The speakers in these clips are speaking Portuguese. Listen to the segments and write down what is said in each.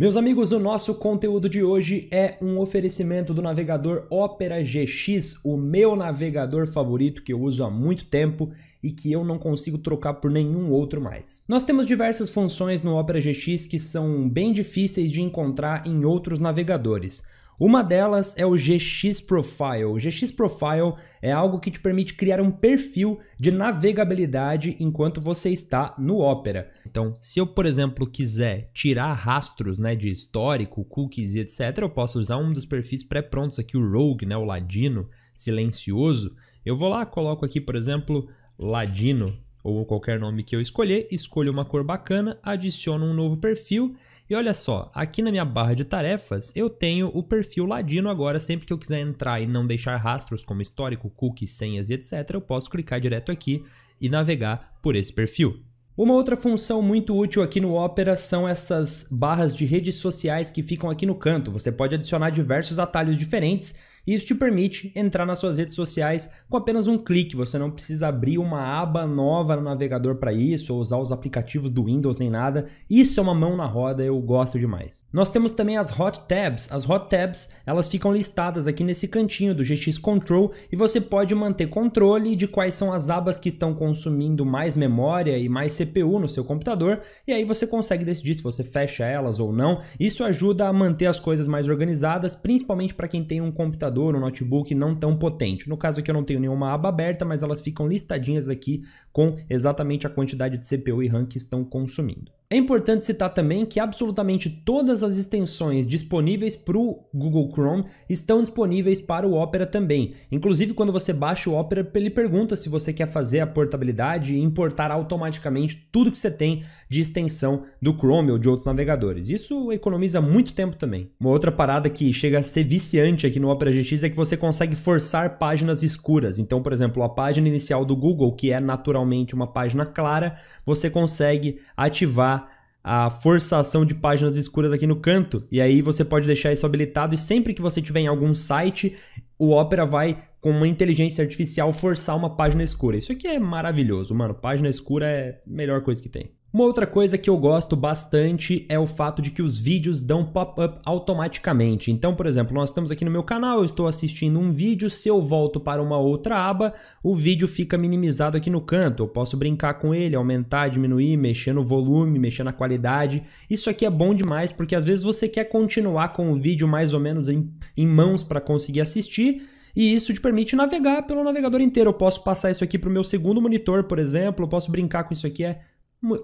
Meus amigos, o nosso conteúdo de hoje é um oferecimento do navegador Opera GX, o meu navegador favorito que eu uso há muito tempo e que eu não consigo trocar por nenhum outro mais. Nós temos diversas funções no Opera GX que são bem difíceis de encontrar em outros navegadores. Uma delas é o GX Profile. O GX Profile é algo que te permite criar um perfil de navegabilidade enquanto você está no Opera. Então, se eu, por exemplo, quiser tirar rastros, né, de histórico, cookies e etc, eu posso usar um dos perfis pré-prontos aqui, o Rogue, né, o Ladino Silencioso. Eu vou lá, coloco aqui, por exemplo, Ladino, ou qualquer nome que eu escolher, escolho uma cor bacana, adiciono um novo perfil e olha só, aqui na minha barra de tarefas eu tenho o perfil Ladino agora. Sempre que eu quiser entrar e não deixar rastros como histórico, cookies, senhas e etc, eu posso clicar direto aqui e navegar por esse perfil. Uma outra função muito útil aqui no Opera são essas barras de redes sociais que ficam aqui no canto. Você pode adicionar diversos atalhos diferentes e isso te permite entrar nas suas redes sociais com apenas um clique. Você não precisa abrir uma aba nova no navegador para isso, ou usar os aplicativos do Windows nem nada. Isso é uma mão na roda, eu gosto demais. Nós temos também as Hot Tabs. As Hot Tabs, elas ficam listadas aqui nesse cantinho do GX Control e você pode manter controle de quais são as abas que estão consumindo mais memória e mais CPU no seu computador, e aí você consegue decidir se você fecha elas ou não. Isso ajuda a manter as coisas mais organizadas, principalmente para quem tem um computador ou um notebook não tão potente. No caso aqui eu não tenho nenhuma aba aberta, mas elas ficam listadinhas aqui com exatamente a quantidade de CPU e RAM que estão consumindo. É importante citar também que absolutamente todas as extensões disponíveis para o Google Chrome estão disponíveis para o Opera também. Inclusive, quando você baixa o Opera, ele pergunta se você quer fazer a portabilidade e importar automaticamente tudo que você tem de extensão do Chrome ou de outros navegadores. Isso economiza muito tempo também. Uma outra parada que chega a ser viciante aqui no Opera GX é que você consegue forçar páginas escuras. Então, por exemplo, a página inicial do Google, que é naturalmente uma página clara, você consegue ativar a forçação de páginas escuras aqui no canto, e aí você pode deixar isso habilitado, e sempre que você tiver em algum site, o Opera vai, com uma inteligência artificial, forçar uma página escura. Isso aqui é maravilhoso, mano. Página escura é a melhor coisa que tem. Uma outra coisa que eu gosto bastante é o fato de que os vídeos dão pop-up automaticamente. Então, por exemplo, nós estamos aqui no meu canal, eu estou assistindo um vídeo, se eu volto para uma outra aba, o vídeo fica minimizado aqui no canto. Eu posso brincar com ele, aumentar, diminuir, mexer no volume, mexer na qualidade. Isso aqui é bom demais, porque às vezes você quer continuar com o vídeo mais ou menos em mãos para conseguir assistir, e isso te permite navegar pelo navegador inteiro. Eu posso passar isso aqui para o meu segundo monitor, por exemplo, eu posso brincar com isso aqui,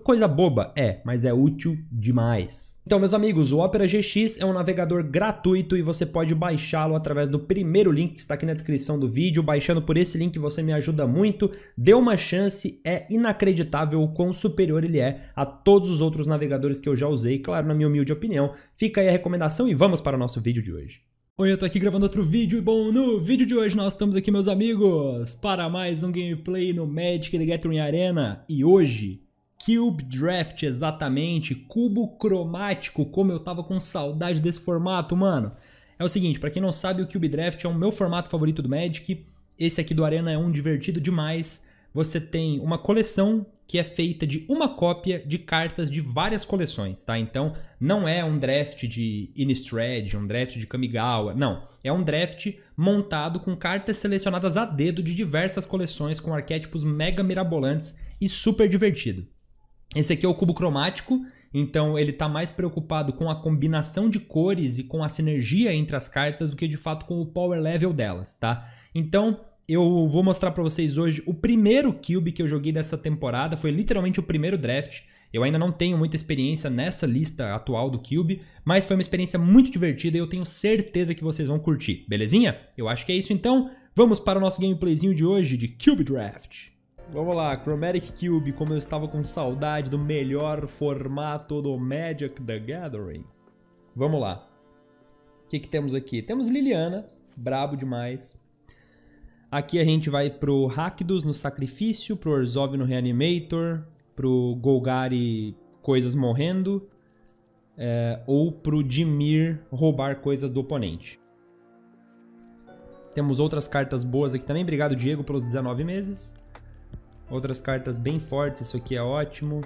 coisa boba, mas é útil demais. Então, meus amigos, o Opera GX é um navegador gratuito e você pode baixá-lo através do primeiro link que está aqui na descrição do vídeo. Baixando por esse link você me ajuda muito, dê uma chance, é inacreditável o quão superior ele é a todos os outros navegadores que eu já usei, claro, na minha humilde opinião. Fica aí a recomendação e vamos para o nosso vídeo de hoje. Oi, eu tô aqui gravando outro vídeo, e bom, no vídeo de hoje nós estamos aqui, meus amigos, para mais um gameplay no Magic: The Gathering Arena, e hoje... Cube Draft, exatamente, cubo cromático, como eu tava com saudade desse formato, mano. É o seguinte, pra quem não sabe, o Cube Draft é o meu formato favorito do Magic. Esse aqui do Arena é um divertido demais. Você tem uma coleção que é feita de uma cópia de cartas de várias coleções, tá? Então, não é um draft de Innistrad, um draft de Kamigawa, não. É um draft montado com cartas selecionadas a dedo de diversas coleções, com arquétipos mega mirabolantes e super divertido. Esse aqui é o cubo cromático, então ele está mais preocupado com a combinação de cores e com a sinergia entre as cartas do que de fato com o power level delas, tá? Então eu vou mostrar para vocês hoje o primeiro cube que eu joguei dessa temporada, foi literalmente o primeiro draft. Eu ainda não tenho muita experiência nessa lista atual do Cube, mas foi uma experiência muito divertida e eu tenho certeza que vocês vão curtir, belezinha? Eu acho que é isso então, vamos para o nosso gameplayzinho de hoje de Cube Draft. Vamos lá, Chromatic Cube, como eu estava com saudade do melhor formato do Magic: The Gathering. Vamos lá. O que temos aqui? Temos Liliana, brabo demais. Aqui a gente vai pro Rakdos no Sacrifício, pro Orzhov no Reanimator, pro Golgari coisas morrendo, ou pro Dimir roubar coisas do oponente. Temos outras cartas boas aqui também. Obrigado, Diego, pelos 19 meses. Outras cartas bem fortes, isso aqui é ótimo.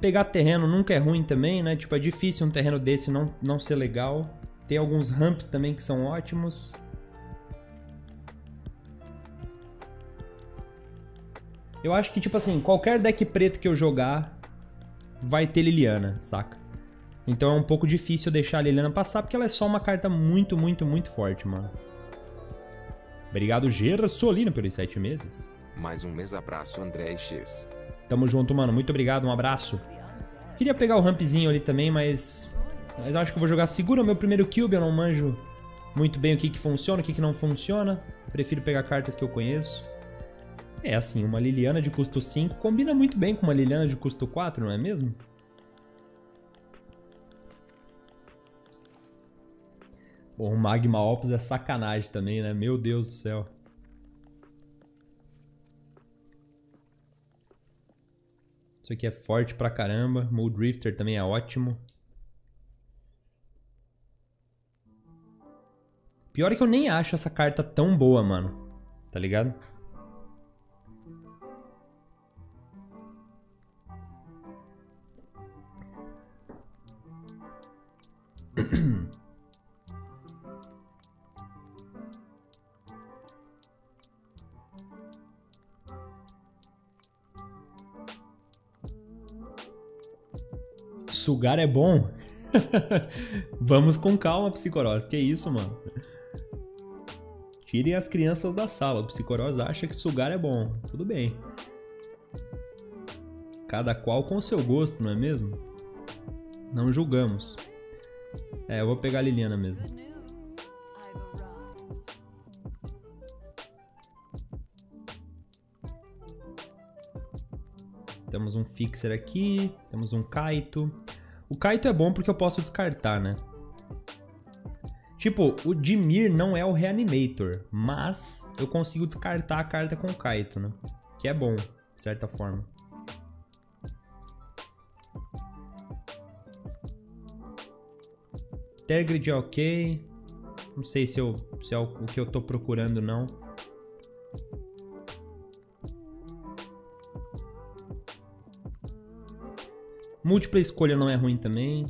Pegar terreno nunca é ruim também, né? Tipo, é difícil um terreno desse não ser legal. Tem alguns ramps também que são ótimos. Eu acho que, tipo assim, qualquer deck preto que eu jogar vai ter Liliana, saca? Então é um pouco difícil deixar a Liliana passar, porque ela é só uma carta muito, muito, muito forte, mano. Obrigado, Gersolino, pelos 7 meses. Mais um mês, abraço, André X. Tamo junto, mano. Muito obrigado, um abraço. Queria pegar o rampzinho ali também, mas acho que eu vou jogar seguro. O meu primeiro cube, eu não manjo muito bem o que funciona, o que não funciona. Prefiro pegar cartas que eu conheço. É assim, uma Liliana de custo 5 combina muito bem com uma Liliana de custo 4, não é mesmo? Bom, o Magma Ops é sacanagem também, né? Meu Deus do céu. Isso aqui é forte pra caramba. Mulldrifter também é ótimo. Pior é que eu nem acho essa carta tão boa, mano. Tá ligado? Sugar é bom? Vamos com calma, Psicorós. Que isso, mano? Tirem as crianças da sala. O Psicorós acha que sugar é bom. Tudo bem. Cada qual com o seu gosto, não é mesmo? Não julgamos. É, eu vou pegar a Liliana mesmo. Temos um Fixer aqui, temos um Kaito. O Kaito é bom porque eu posso descartar, né? Tipo, o Dimir não é o Reanimator, mas eu consigo descartar a carta com o Kaito, né? Que é bom, de certa forma. Tergrid é ok. Não sei se é o que eu tô procurando, não. Múltipla escolha não é ruim também.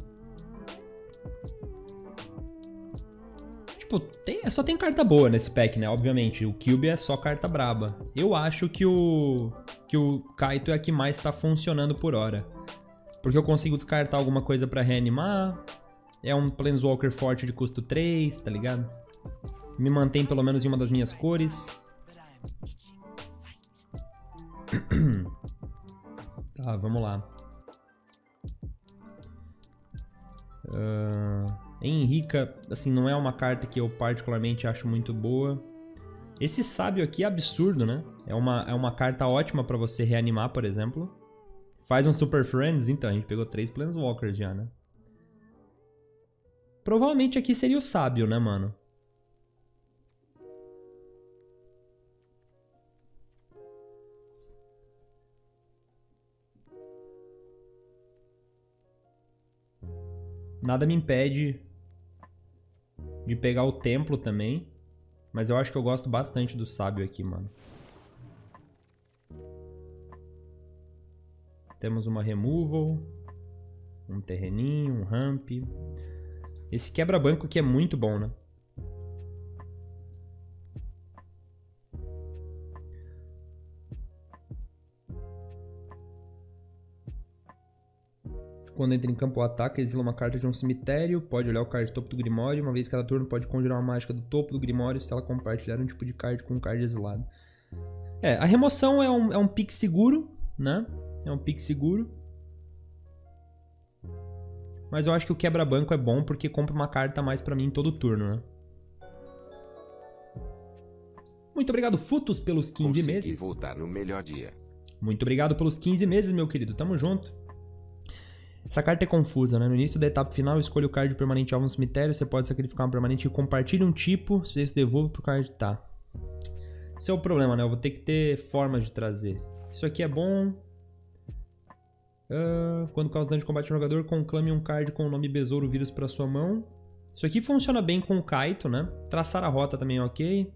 Tipo, só tem carta boa nesse pack, né? Obviamente, o Cube é só carta braba. Eu acho que o Kaito é a que mais tá funcionando por hora. Porque eu consigo descartar alguma coisa pra reanimar. É um Planeswalker forte de custo 3, tá ligado? Me mantém pelo menos em uma das minhas cores. Tá, vamos lá. Henrica, assim, não é uma carta que eu particularmente acho muito boa. Esse sábio aqui é absurdo, né? É uma carta ótima pra você reanimar, por exemplo. Faz um Super Friends, então, a gente pegou 3 Planeswalkers já, né? Provavelmente aqui seria o sábio, né, mano? Nada me impede de pegar o templo também. Mas eu acho que eu gosto bastante do sábio aqui, mano. Temos uma removal. Um terreninho, um ramp. Esse quebra-banco aqui é muito bom, né? Quando entra em campo ou ataca, exila uma carta de um cemitério. Pode olhar o card do topo do Grimório. Uma vez cada turno, pode conjurar uma mágica do topo do Grimório se ela compartilhar um tipo de card com um card exilado. É, a remoção é um pique seguro, né? É um pique seguro. Mas eu acho que o quebra-banco é bom porque compra uma carta a mais pra mim todo turno, né? Muito obrigado, Futus, pelos 15 consegui meses. Voltar no melhor dia. Muito obrigado pelos 15 meses, meu querido. Tamo junto. Essa carta é confusa, né? No início da etapa final, escolha o card permanente alvo no cemitério. Você pode sacrificar uma permanente e compartilha um tipo. Se você devolve pro card, tá. Esse é o problema, né? Eu vou ter que ter forma de trazer. Isso aqui é bom. Quando causa dano de combate ao jogador, conclame um card com o nome Besouro Vírus pra sua mão. Isso aqui funciona bem com o Kaito, né? Traçar a rota também é ok.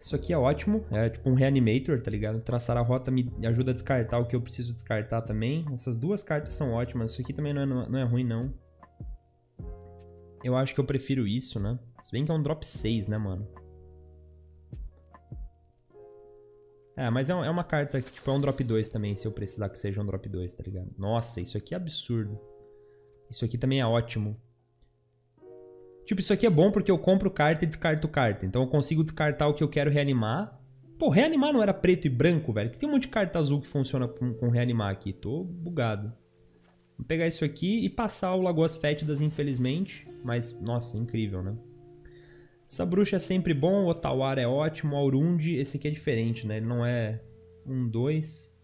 Isso aqui é ótimo, é tipo um reanimator, tá ligado? Traçar a rota me ajuda a descartar o que eu preciso descartar também. Essas duas cartas são ótimas, isso aqui também não é ruim não. Eu acho que eu prefiro isso, né? Se bem que é um drop 6, né, mano? É, mas é uma carta que tipo é um drop 2 também, se eu precisar que seja um drop 2, tá ligado? Nossa, isso aqui é absurdo. Isso aqui também é ótimo. Tipo, isso aqui é bom porque eu compro carta e descarto carta. Então eu consigo descartar o que eu quero reanimar. Pô, reanimar não era preto e branco, velho? Que tem um monte de carta azul que funciona com reanimar aqui. Tô bugado. Vou pegar isso aqui e passar o Lagoas Fétidas, infelizmente. Mas, nossa, incrível, né? Essa bruxa é sempre bom. O Otawar é ótimo. O Aurundi, esse aqui é diferente, né? Ele não é 1, 2.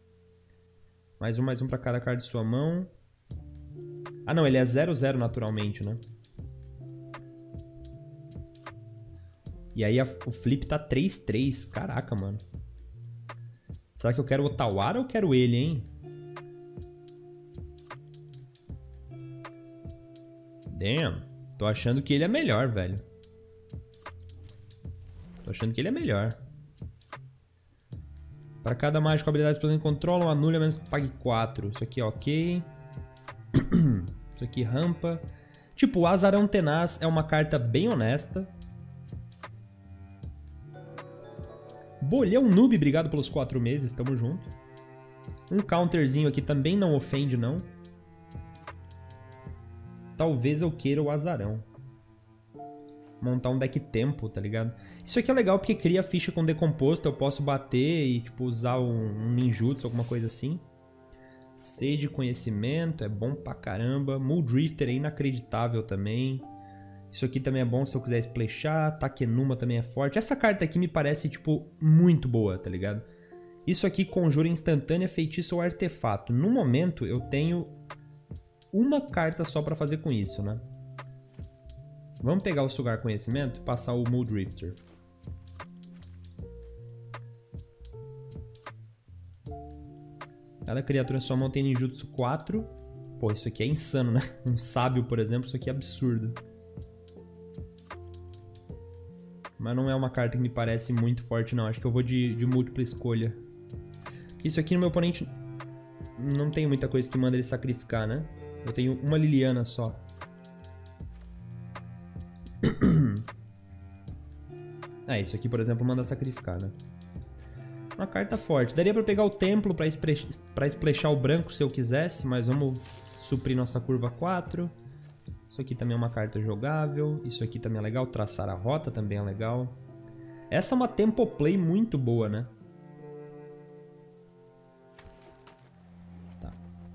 Mais um pra cada carta de sua mão. Ah, não, ele é 0/0 naturalmente, né? E aí o flip tá 3/3. Caraca, mano. Será que eu quero o Otawar ou eu quero ele, hein? Damn. Tô achando que ele é melhor, velho. Tô achando que ele é melhor. Pra cada mágico, habilidades que controlam, anula menos que pague 4. Isso aqui é ok. Isso aqui rampa. Tipo, o Azarão Tenaz é uma carta bem honesta. Bolhão Noob, obrigado pelos 4 meses, tamo junto. Um counterzinho aqui também não ofende, não. Talvez eu queira o Azarão. Montar um deck tempo, tá ligado? Isso aqui é legal porque cria ficha com decomposto, eu posso bater e tipo usar um ninjutsu, alguma coisa assim. Sede de conhecimento, é bom pra caramba. Mulldrifter é inacreditável também. Isso aqui também é bom se eu quiser splashar. Takenuma também é forte. Essa carta aqui me parece, tipo, muito boa, tá ligado? Isso aqui conjura instantânea, feitiço ou artefato. No momento, eu tenho uma carta só pra fazer com isso, né? Vamos pegar o Sugar Conhecimento e passar o Mulldrifter. Cada criatura em sua mão tem ninjutsu 4. Pô, isso aqui é insano, né? Um sábio, por exemplo, isso aqui é absurdo. Mas não é uma carta que me parece muito forte, não. Acho que eu vou de múltipla escolha. Isso aqui no meu oponente não tem muita coisa que manda ele sacrificar, né? Eu tenho uma Liliana só. Ah, isso aqui, por exemplo, manda sacrificar, né? Uma carta forte. Daria pra pegar o templo pra splashar o branco se eu quisesse, mas vamos suprir nossa curva 4. Isso aqui também é uma carta jogável. Isso aqui também é legal. Traçar a rota também é legal. Essa é uma tempo play muito boa, né? Tá.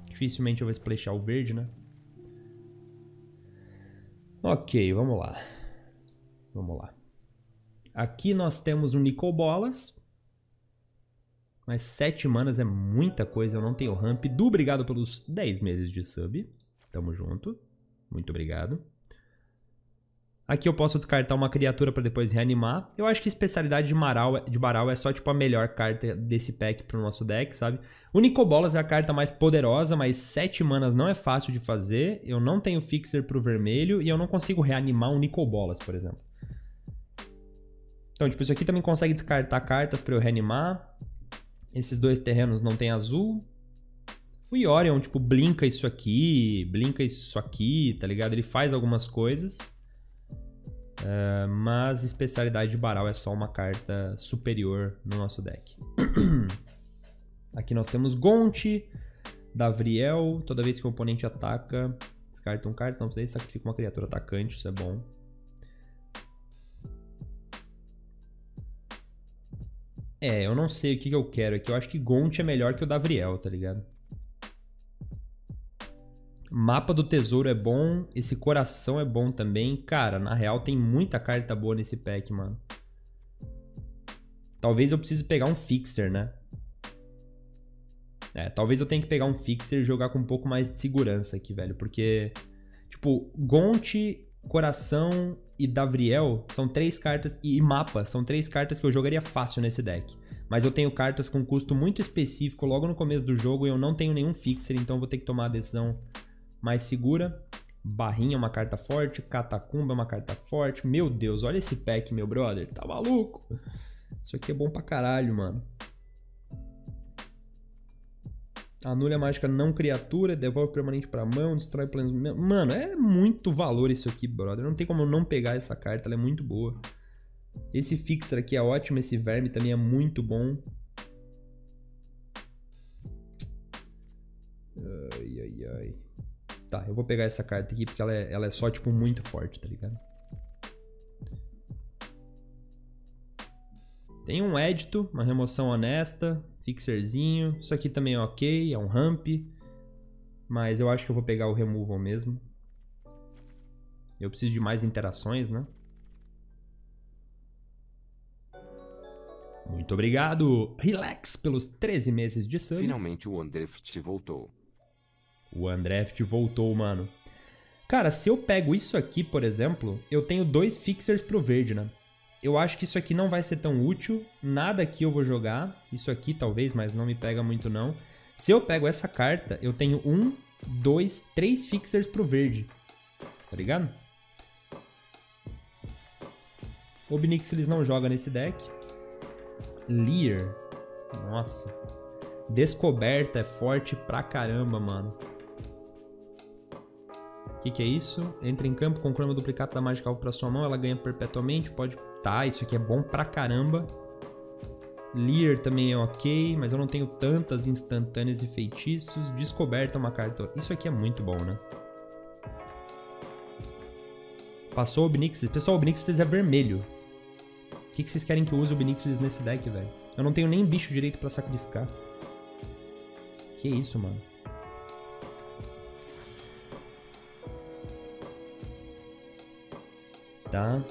Dificilmente eu vou splashar o verde, né? Ok, vamos lá. Vamos lá. Aqui nós temos o Nicol Bolas. Mas 7 manas é muita coisa. Eu não tenho ramp. Du, obrigado pelos 10 meses de sub. Tamo junto. Muito obrigado. Aqui eu posso descartar uma criatura pra depois reanimar. Eu acho que a especialidade de Baral é só tipo a melhor carta desse pack pro nosso deck, sabe? O Nicol Bolas é a carta mais poderosa, mas 7 manas não é fácil de fazer. Eu não tenho fixer pro vermelho e eu não consigo reanimar um Nicol Bolas, por exemplo. Então, tipo, isso aqui também consegue descartar cartas pra eu reanimar. Esses dois terrenos não tem azul. O Yorion, tipo, blinka isso aqui, tá ligado? Ele faz algumas coisas, mas especialidade de Baral é só uma carta superior no nosso deck. Aqui nós temos Gont, Davriel, toda vez que o oponente ataca, descarta um card, senão você sacrifica uma criatura atacante, isso é bom. É, eu não sei o que eu quero aqui, eu acho que Gont é melhor que o Davriel, tá ligado? Mapa do Tesouro é bom, esse coração é bom também. Cara, na real tem muita carta boa nesse pack, mano. Talvez eu precise pegar um Fixer, né? É, talvez eu tenha que pegar um Fixer e jogar com um pouco mais de segurança aqui, velho. Porque, tipo, Gont, Coração e Davriel são 3 cartas... E Mapa são 3 cartas que eu jogaria fácil nesse deck. Mas eu tenho cartas com custo muito específico logo no começo do jogo e eu não tenho nenhum Fixer, então eu vou ter que tomar a decisão mais segura. Barrinha é uma carta forte, Catacumba é uma carta forte. Meu Deus, olha esse pack, meu brother, tá maluco? Isso aqui é bom pra caralho, mano. Anula a mágica não criatura, devolve permanente pra mão, destrói planos... Mano, é muito valor isso aqui, brother. Não tem como eu não pegar essa carta, ela é muito boa. Esse Fixer aqui é ótimo, esse Verme também é muito bom. Ai, ai, ai. Tá, eu vou pegar essa carta aqui porque ela é só, tipo, muito forte, tá ligado? Tem um Édito, uma remoção honesta... Fixerzinho, isso aqui também é ok, é um ramp, mas eu acho que eu vou pegar o removal mesmo. Eu preciso de mais interações, né? Muito obrigado, Relax, pelos 13 meses de sub. Finalmente o Undraft voltou. O Undraft voltou, mano. Cara, se eu pego isso aqui, por exemplo, eu tenho 2 Fixers pro verde, né? Eu acho que isso aqui não vai ser tão útil. Nada aqui eu vou jogar. Isso aqui talvez, mas não me pega muito não. Se eu pego essa carta, eu tenho 1, 2, 3 Fixers pro verde. Tá ligado? Obnix eles não jogam nesse deck. Lear. Nossa. Descoberta é forte pra caramba, mano. O que é isso? Entra em campo com o croma duplicado da mágica para sua mão. Ela ganha perpetuamente. Pode... Tá, isso aqui é bom pra caramba. Lear também é ok, mas eu não tenho tantas instantâneas e feitiços. Descoberta é uma carta... Isso aqui é muito bom, né? Passou o Obnixis. Pessoal, o Obnixis é vermelho. O que vocês querem que eu use o Obnixis nesse deck, velho? Eu não tenho nem bicho direito pra sacrificar. Que isso, mano? Tá.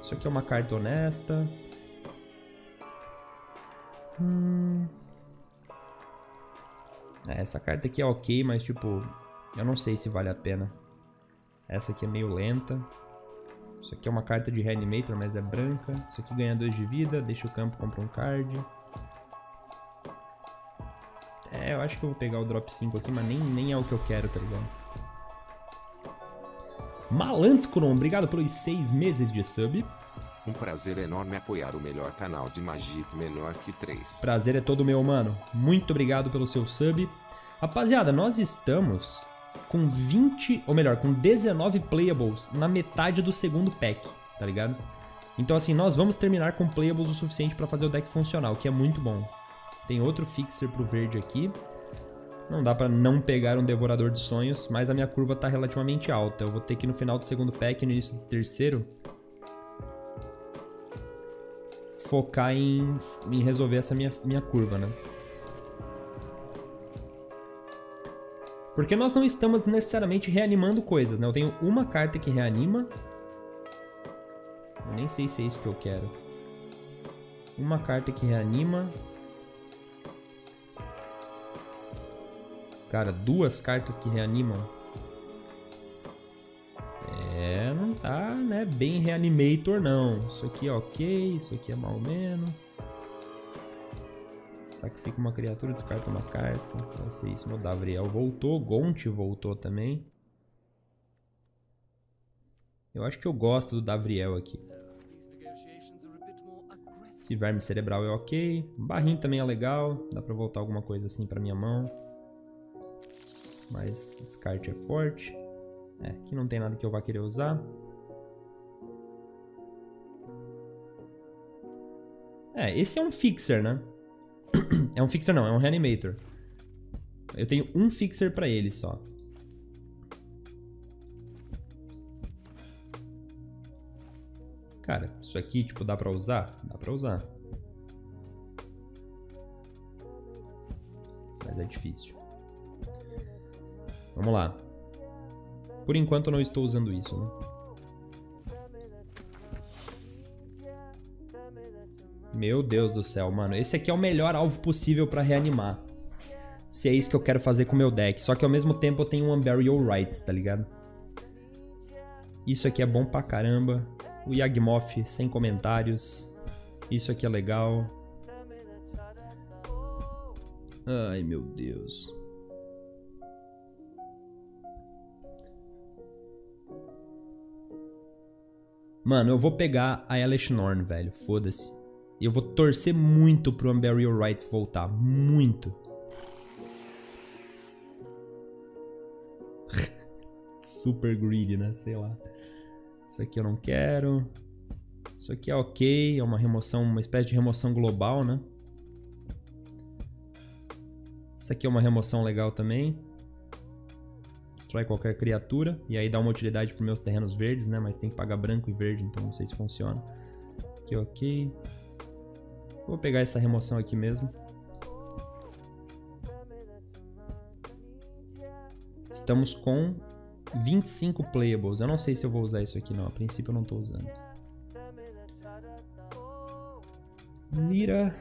Isso aqui é uma carta honesta. É, essa carta aqui é ok, mas tipo, eu não sei se vale a pena. Essa aqui é meio lenta. Isso aqui é uma carta de Reanimator, mas é branca. Isso aqui ganha 2 de vida, deixa o campo, compra um card. É, eu acho que eu vou pegar o drop 5 aqui, mas nem é o que eu quero, tá ligado? Malandskron, obrigado pelos 6 meses de sub. Um prazer enorme apoiar o melhor canal de Magic menor que 3. Prazer é todo meu, mano. Muito obrigado pelo seu sub. Rapaziada, nós estamos com 19 playables na metade do segundo pack, tá ligado? Então assim, nós vamos terminar com playables o suficiente pra fazer o deck funcionar, o que é muito bom. Tem outro Fixer pro verde aqui. Não dá pra não pegar um Devorador de Sonhos, mas a minha curva tá relativamente alta. Eu vou ter que ir no final do segundo pack e no início do terceiro focar em resolver essa minha curva, né? Porque nós não estamos necessariamente reanimando coisas, né? Eu tenho uma carta que reanima. Eu nem sei se é isso que eu quero. Uma carta que reanima... Cara, 2 cartas que reanimam. É, não tá, né? Bem Reanimator, não. Isso aqui é ok, isso aqui é mal menos. Sacrifica uma criatura, descarta uma carta. Vai ser isso, meu Davriel voltou. Gont voltou também. Eu acho que eu gosto do Davriel aqui. Esse Verme Cerebral é ok. Barrinho também é legal. Dá pra voltar alguma coisa assim pra minha mão. Mas descarte é forte. É, aqui não tem nada que eu vá querer usar. É, esse é um Fixer, né? É um Fixer não, é um Reanimator. Eu tenho um Fixer pra ele só. Cara, isso aqui, tipo, dá pra usar? Dá pra usar. Mas é difícil. Vamos lá. Por enquanto eu não estou usando isso, né? Meu Deus do céu, mano. Esse aqui é o melhor alvo possível pra reanimar. Se é isso que eu quero fazer com o meu deck. Só que ao mesmo tempo eu tenho um Unburial Rites, tá ligado? Isso aqui é bom pra caramba. O Yagmoth, sem comentários. Isso aqui é legal. Ai, meu Deus. Mano, eu vou pegar a Elesh Norn, velho. Foda-se. E eu vou torcer muito pro Unburial Rites voltar. Muito. Super greedy, né? Sei lá. Isso aqui eu não quero. Isso aqui é ok. É uma remoção, uma espécie de remoção global, né? Isso aqui é uma remoção legal também. Destrói qualquer criatura. E aí dá uma utilidade para meus terrenos verdes, né? Mas tem que pagar branco e verde, então não sei se funciona. Aqui, ok. Vou pegar essa remoção aqui mesmo. Estamos com 25 playables. Eu não sei se eu vou usar isso aqui, não. A princípio eu não estou usando. Lira...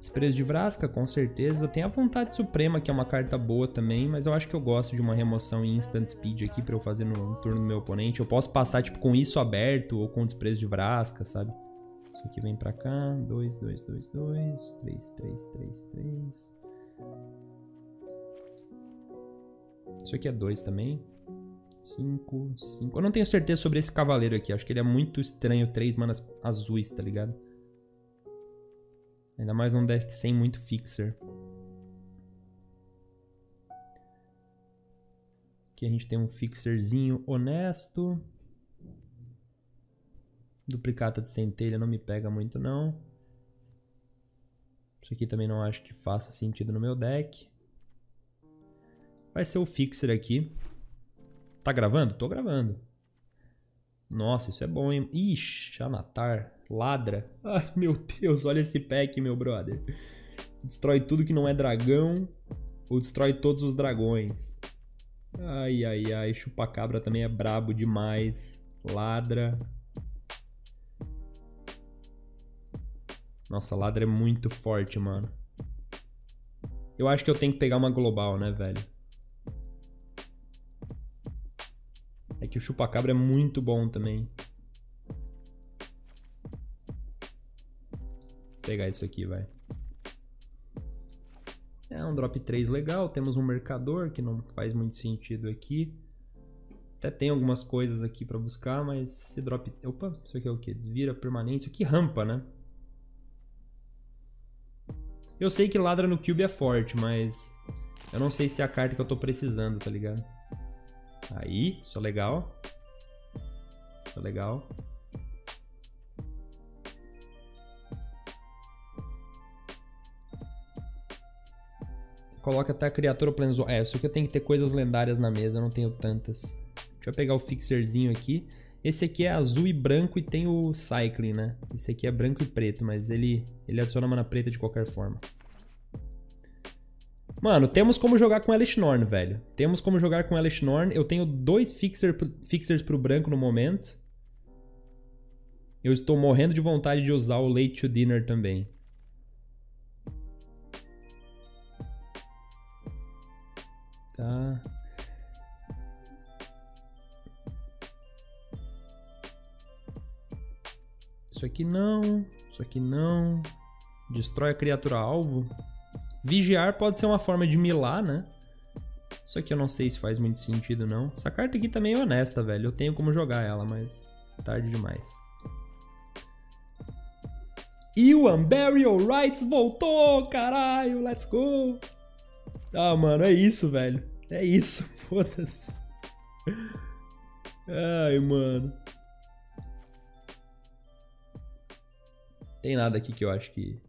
Desprezo de Vrasca, com certeza. Tem a Vontade Suprema, que é uma carta boa também, mas eu acho que eu gosto de uma remoção em instant speed aqui pra eu fazer no turno do meu oponente. Eu posso passar, tipo, com isso aberto ou com Desprezo de Vrasca, sabe? Isso aqui vem pra cá. 2, 2, 2, 2, 3, 3, 3, 3. Isso aqui é 2 também. 5, 5. Eu não tenho certeza sobre esse cavaleiro aqui. Acho que ele é muito estranho. 3 manas azuis, tá ligado? Ainda mais num deck sem muito fixer. Aqui a gente tem um fixerzinho honesto. Duplicata de centelha não me pega muito, não. Isso aqui também não acho que faça sentido no meu deck. Vai ser o fixer aqui. Tá gravando? Tô gravando. Nossa, isso é bom, hein? Ixi, Anatar. Ladra. Ai, meu Deus, olha esse pack, meu brother. Destrói tudo que não é dragão ou destrói todos os dragões. Ai, ai, ai. Chupacabra também é brabo demais. Ladra. Nossa, ladra é muito forte, mano. Eu acho que eu tenho que pegar uma global, né, velho? É que o chupacabra é muito bom também. Pegar isso aqui, vai. É um drop 3 legal. Temos um mercador que não faz muito sentido aqui. Até tem algumas coisas aqui pra buscar, mas se drop... Opa, isso aqui é o quê? Desvira permanente. Isso aqui rampa, né? Eu sei que ladra no cube é forte, mas eu não sei se é a carta que eu tô precisando, tá ligado? Aí, isso é legal. Isso é legal. Coloca até a criatura planeswalker. É, só que eu tenho que ter coisas lendárias na mesa, eu não tenho tantas. Deixa eu pegar o fixerzinho aqui. Esse aqui é azul e branco e tem o cycling, né? Esse aqui é branco e preto, mas ele adiciona mana preta de qualquer forma. Mano, temos como jogar com Elesh Norn, velho. Temos como jogar com Elesh Norn. Eu tenho 2 fixers pro branco no momento. Eu estou morrendo de vontade de usar o Late to Dinner também. Tá. Isso aqui não. Isso aqui não. Destrói a criatura alvo. Vigiar pode ser uma forma de milar, né? Isso aqui eu não sei se faz muito sentido, não. Essa carta aqui também é honesta, velho. Eu tenho como jogar ela, mas tarde demais. E o Unburial Rites voltou, caralho. Let's go. Ah, mano, é isso, velho. É isso, foda-se. Ai, mano. Tem nada aqui que eu acho que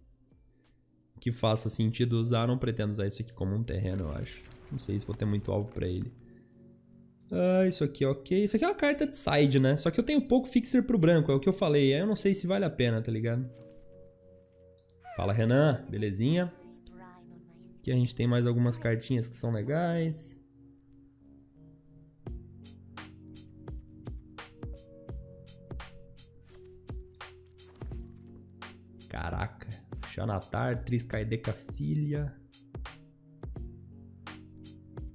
faça sentido usar. Não pretendo usar isso aqui como um terreno, eu acho. Não sei se vou ter muito alvo pra ele. Ah, isso aqui é ok. Isso aqui é uma carta de side, né? Só que eu tenho pouco fixer pro branco, é o que eu falei. Eu não sei se vale a pena, tá ligado? Fala, Renan. Belezinha? Aqui a gente tem mais algumas cartinhas que são legais. Caraca. Xanatar, Triskaideca Filha.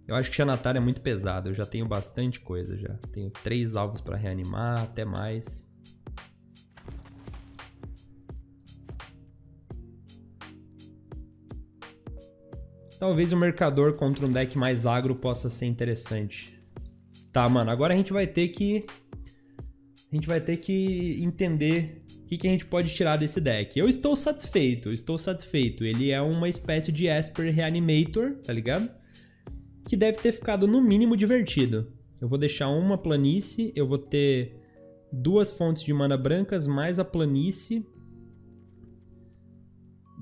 Eu acho que Xanatar é muito pesado. Eu já tenho bastante coisa já. Tenho 3 alvos pra reanimar, até mais. Talvez o mercador contra um deck mais agro possa ser interessante. Tá, mano, agora a gente vai ter que a gente vai ter que entender o que, que a gente pode tirar desse deck. Eu estou satisfeito, Ele é uma espécie de Esper Reanimator, tá ligado? Que deve ter ficado no mínimo divertido. Eu vou deixar uma planície, eu vou ter duas fontes de mana brancas mais a planície.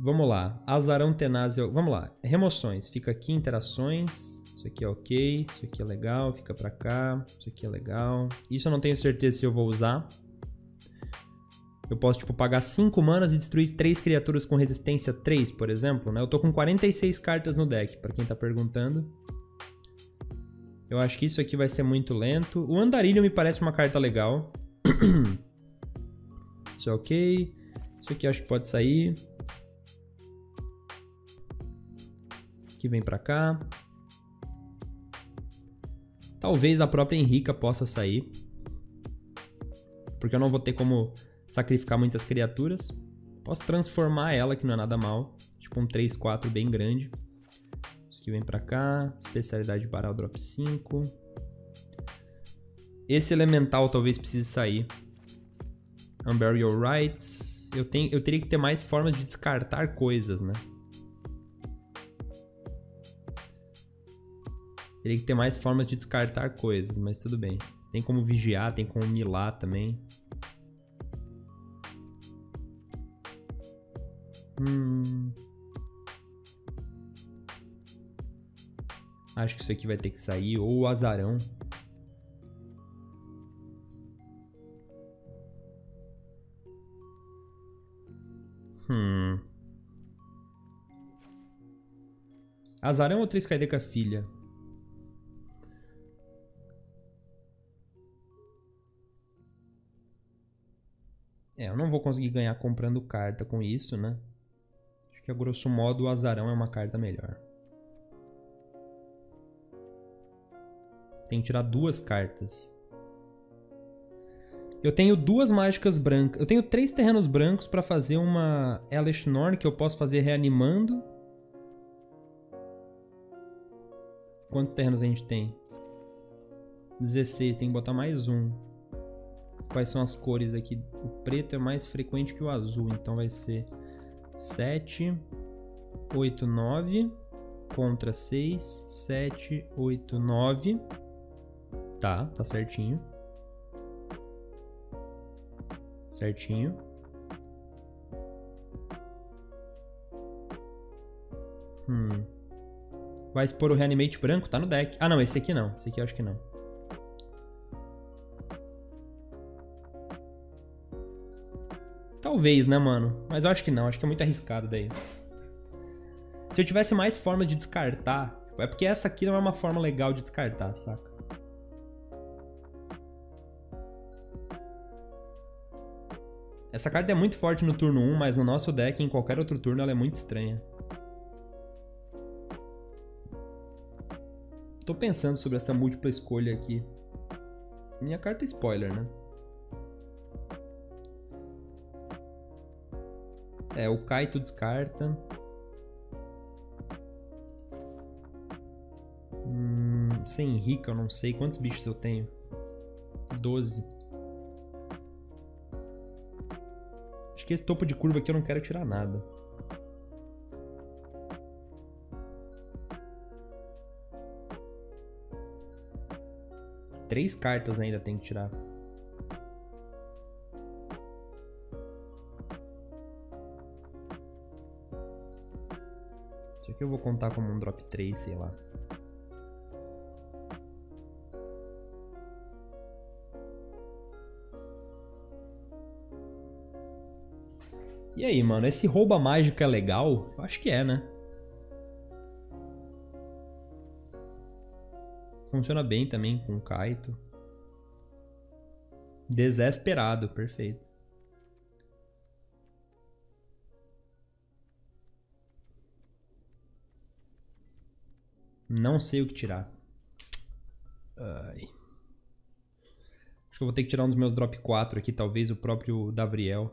Vamos lá, Azarão Tenaz, vamos lá, remoções, fica aqui, interações, isso aqui é ok, isso aqui é legal, fica pra cá, isso aqui é legal, isso eu não tenho certeza se eu vou usar. Eu posso, tipo, pagar 5 manas e destruir 3 criaturas com resistência 3, por exemplo, né? Eu tô com 46 cartas no deck, pra quem tá perguntando. Eu acho que isso aqui vai ser muito lento. O Andarilho me parece uma carta legal. Isso é ok, isso aqui eu acho que pode sair. Que vem pra cá. Talvez a própria Henrica possa sair, porque eu não vou ter como sacrificar muitas criaturas. Posso transformar ela, que não é nada mal. Tipo um 3-4 bem grande. Isso aqui vem pra cá. Especialidade de Baral, drop 5. Esse elemental talvez precise sair. Unburial Rites. Eu teria que ter mais formas de descartar coisas, né? Teria que ter mais formas de descartar coisas, mas tudo bem. Tem como vigiar, tem como milar também. Acho que isso aqui vai ter que sair, ou o azarão. Azarão ou 3KD com a filha? É, eu não vou conseguir ganhar comprando carta com isso, né? Acho que a grosso modo o azarão é uma carta melhor. Tem que tirar duas cartas. Eu tenho duas mágicas brancas. Eu tenho 3 terrenos brancos pra fazer uma Elesh Norn que eu posso fazer reanimando. Quantos terrenos a gente tem? 16, tem que botar mais um. Quais são as cores aqui? O preto é mais frequente que o azul, então vai ser 7, 8, 9 contra 6, 7, 8, 9. Tá, tá certinho. Certinho. Vai expor o reanimate branco? Tá no deck. Ah, não, esse aqui não. Esse aqui eu acho que não. Talvez, né, mano? Mas eu acho que não. Acho que é muito arriscado daí. Se eu tivesse mais forma de descartar... É porque essa aqui não é uma forma legal de descartar, saca? Essa carta é muito forte no turno 1, mas no nosso deck, em qualquer outro turno, ela é muito estranha. Tô pensando sobre essa múltipla escolha aqui. Minha carta é spoiler, né? É, o Kaito descarta. Sem Henrica, eu não sei. Quantos bichos eu tenho? 12. Acho que esse topo de curva aqui eu não quero tirar nada. Três cartas ainda tem que tirar. Isso aqui eu vou contar como um drop 3, sei lá. E aí, mano, esse rouba mágica é legal? Eu acho que é, né? Funciona bem também com o Kaito. Desesperado, perfeito. Não sei o que tirar. Ai. Acho que eu vou ter que tirar um dos meus drop 4 aqui, talvez o próprio Davriel.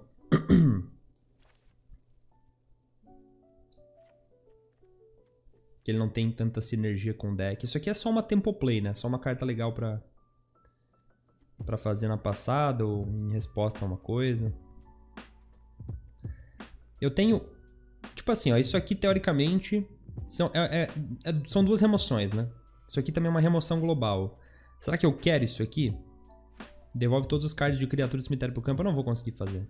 Que ele não tem tanta sinergia com o deck. Isso aqui é só uma tempo play, né? Só uma carta legal pra para fazer na passada ou em resposta a uma coisa. Eu tenho... Tipo assim, ó, isso aqui teoricamente são duas remoções, né? Isso aqui também é uma remoção global. Será que eu quero isso aqui? Devolve todos os cards de criatura do cemitério pro campo. Eu não vou conseguir fazer.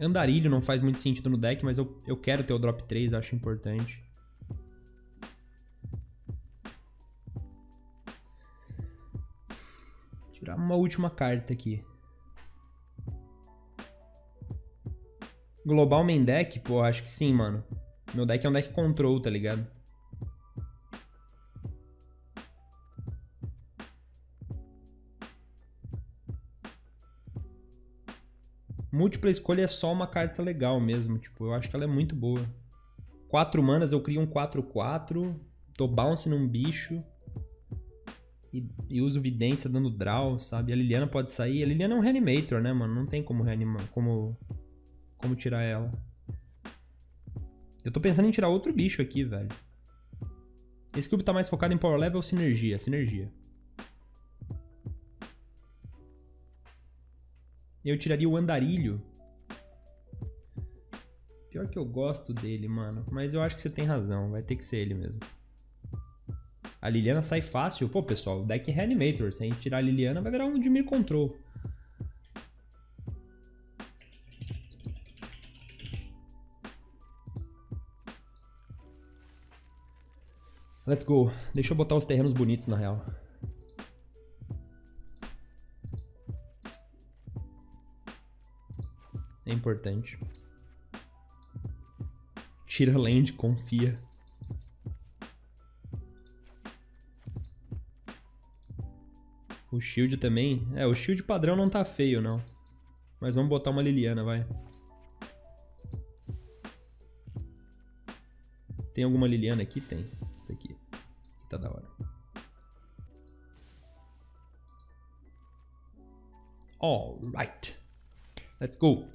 Andarilho não faz muito sentido no deck, mas eu quero ter o drop 3, acho importante. Vou tirar uma última carta aqui. Global main deck? Pô, acho que sim, mano. Meu deck é um deck control, tá ligado? Múltipla escolha é só uma carta legal mesmo, tipo, eu acho que ela é muito boa. 4 manas, eu crio um 4/4, dou bounce num bicho e uso vidência dando draw, sabe? A Liliana pode sair, a Liliana é um reanimator, né, mano? Não tem como reanimar, como tirar ela. Eu tô pensando em tirar outro bicho aqui, velho. Esse cube tá mais focado em power level ou sinergia? Sinergia. Eu tiraria o andarilho. Pior que eu gosto dele, mano. Mas eu acho que você tem razão. Vai ter que ser ele mesmo. A Liliana sai fácil. Pô, pessoal, o deck é reanimator. Se a gente tirar a Liliana, vai virar um Dimir Control. Let's go. Deixa eu botar os terrenos bonitos, na real. É importante. Tira land, confia. O shield também. É, o shield padrão não tá feio, não. Mas vamos botar uma Liliana, vai. Tem alguma Liliana aqui? Tem. Essa aqui. Aqui tá da hora. Alright. Let's go.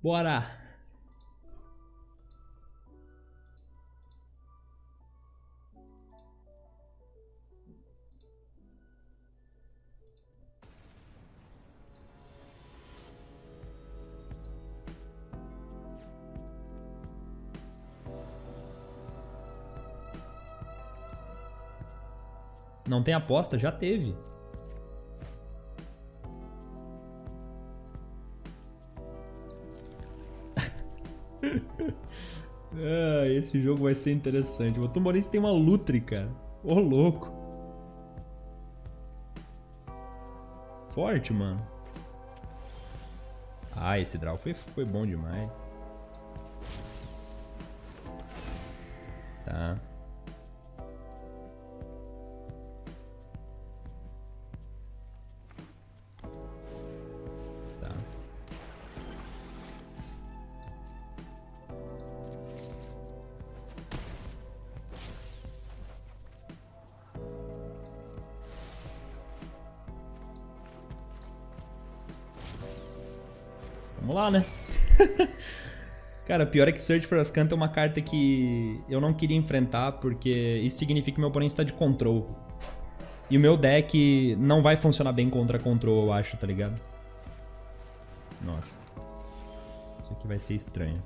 Bora! Não tem aposta? Já teve. Ah, esse jogo vai ser interessante. O Tumorista tem uma Lutre, cara. Ô, louco. Forte, mano. Ah, esse draw foi bom demais. Tá. Cara, pior é que Search for Azkaban é uma carta que eu não queria enfrentar, porque isso significa que meu oponente tá de control. E o meu deck não vai funcionar bem contra control, eu acho, tá ligado? Nossa. Isso aqui vai ser estranho.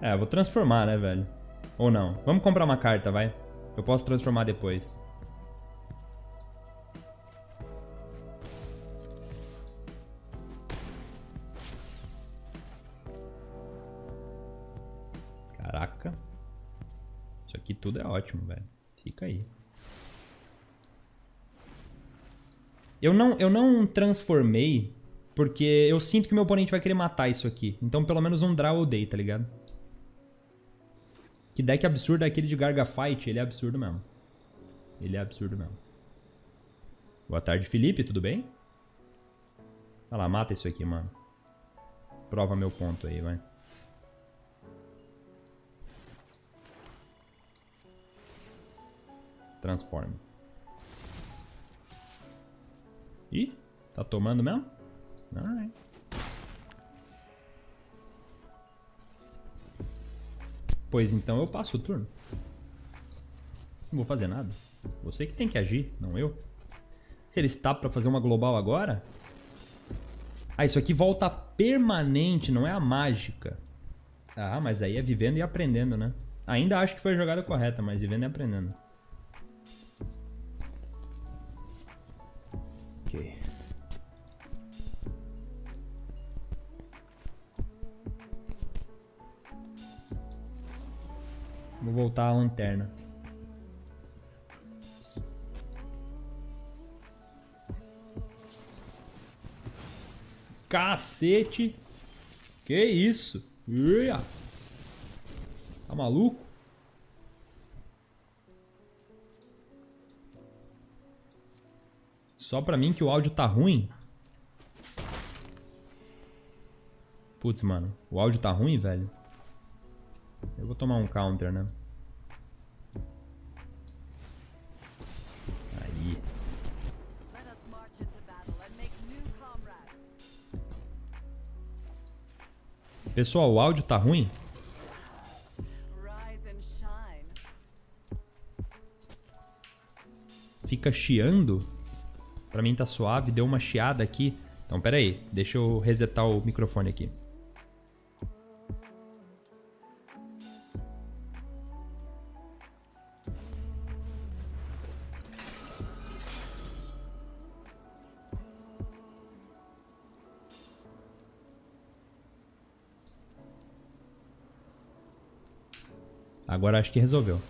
É, eu vou transformar, né, velho? Ou não? Vamos comprar uma carta, vai. Eu posso transformar depois. Caraca. Isso aqui tudo é ótimo, velho. Fica aí. Eu não transformei porque eu sinto que meu oponente vai querer matar isso aqui. Então pelo menos um draw eu dei, tá ligado? Que deck absurdo é aquele de Garga Fight? Ele é absurdo mesmo. Ele é absurdo mesmo. Boa tarde, Felipe. Tudo bem? Olha lá, mata isso aqui, mano. Prova meu ponto aí, vai. Transforme. Ih, tá tomando mesmo? Alright. Pois então eu passo o turno. Não vou fazer nada. Você que tem que agir, não eu. Se ele está pra fazer uma global agora... Ah, isso aqui volta permanente, não é a mágica. Ah, mas aí é vivendo e aprendendo, né? Ainda acho que foi a jogada correta, mas vivendo e aprendendo. Ok. Vou voltar à lanterna. Cacete! Que isso? Ia. Tá maluco? Só pra mim que o áudio tá ruim? Putz, mano. O áudio tá ruim, velho? Eu vou tomar um counter, né? Aí. Pessoal, o áudio tá ruim? Fica chiando? Pra mim tá suave, deu uma chiada aqui. Então, pera aí, deixa eu resetar o microfone aqui. Agora acho que resolveu.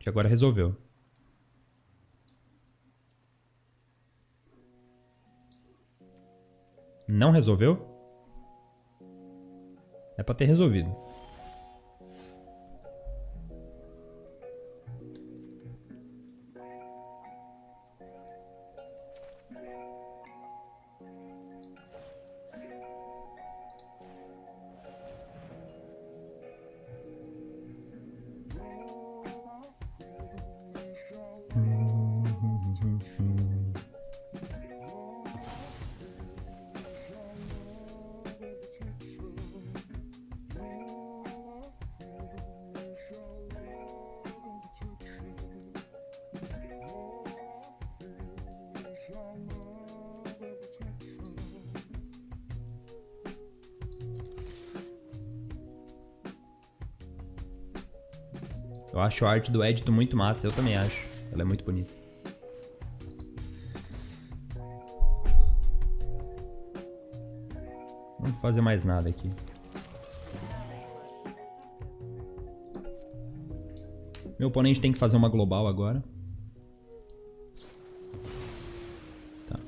Que agora resolveu. Não resolveu? É pra ter resolvido. Eu acho a arte do Edito muito massa, eu também acho. Ela é muito bonita. Não vou fazer mais nada aqui. Meu oponente tem que fazer uma global agora. Tá.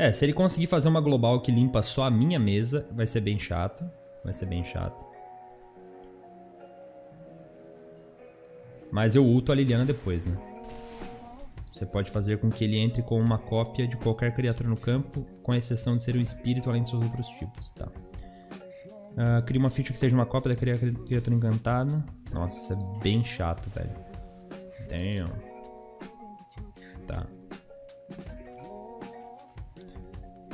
É, se ele conseguir fazer uma global que limpa só a minha mesa, vai ser bem chato. Vai ser bem chato. Mas eu ulto a Liliana depois, né? Você pode fazer com que ele entre com uma cópia de qualquer criatura no campo, com exceção de ser um espírito, além de seus outros tipos, tá? Cria uma feature que seja uma cópia da criatura encantada. Nossa, isso é bem chato, velho. Damn. Tá.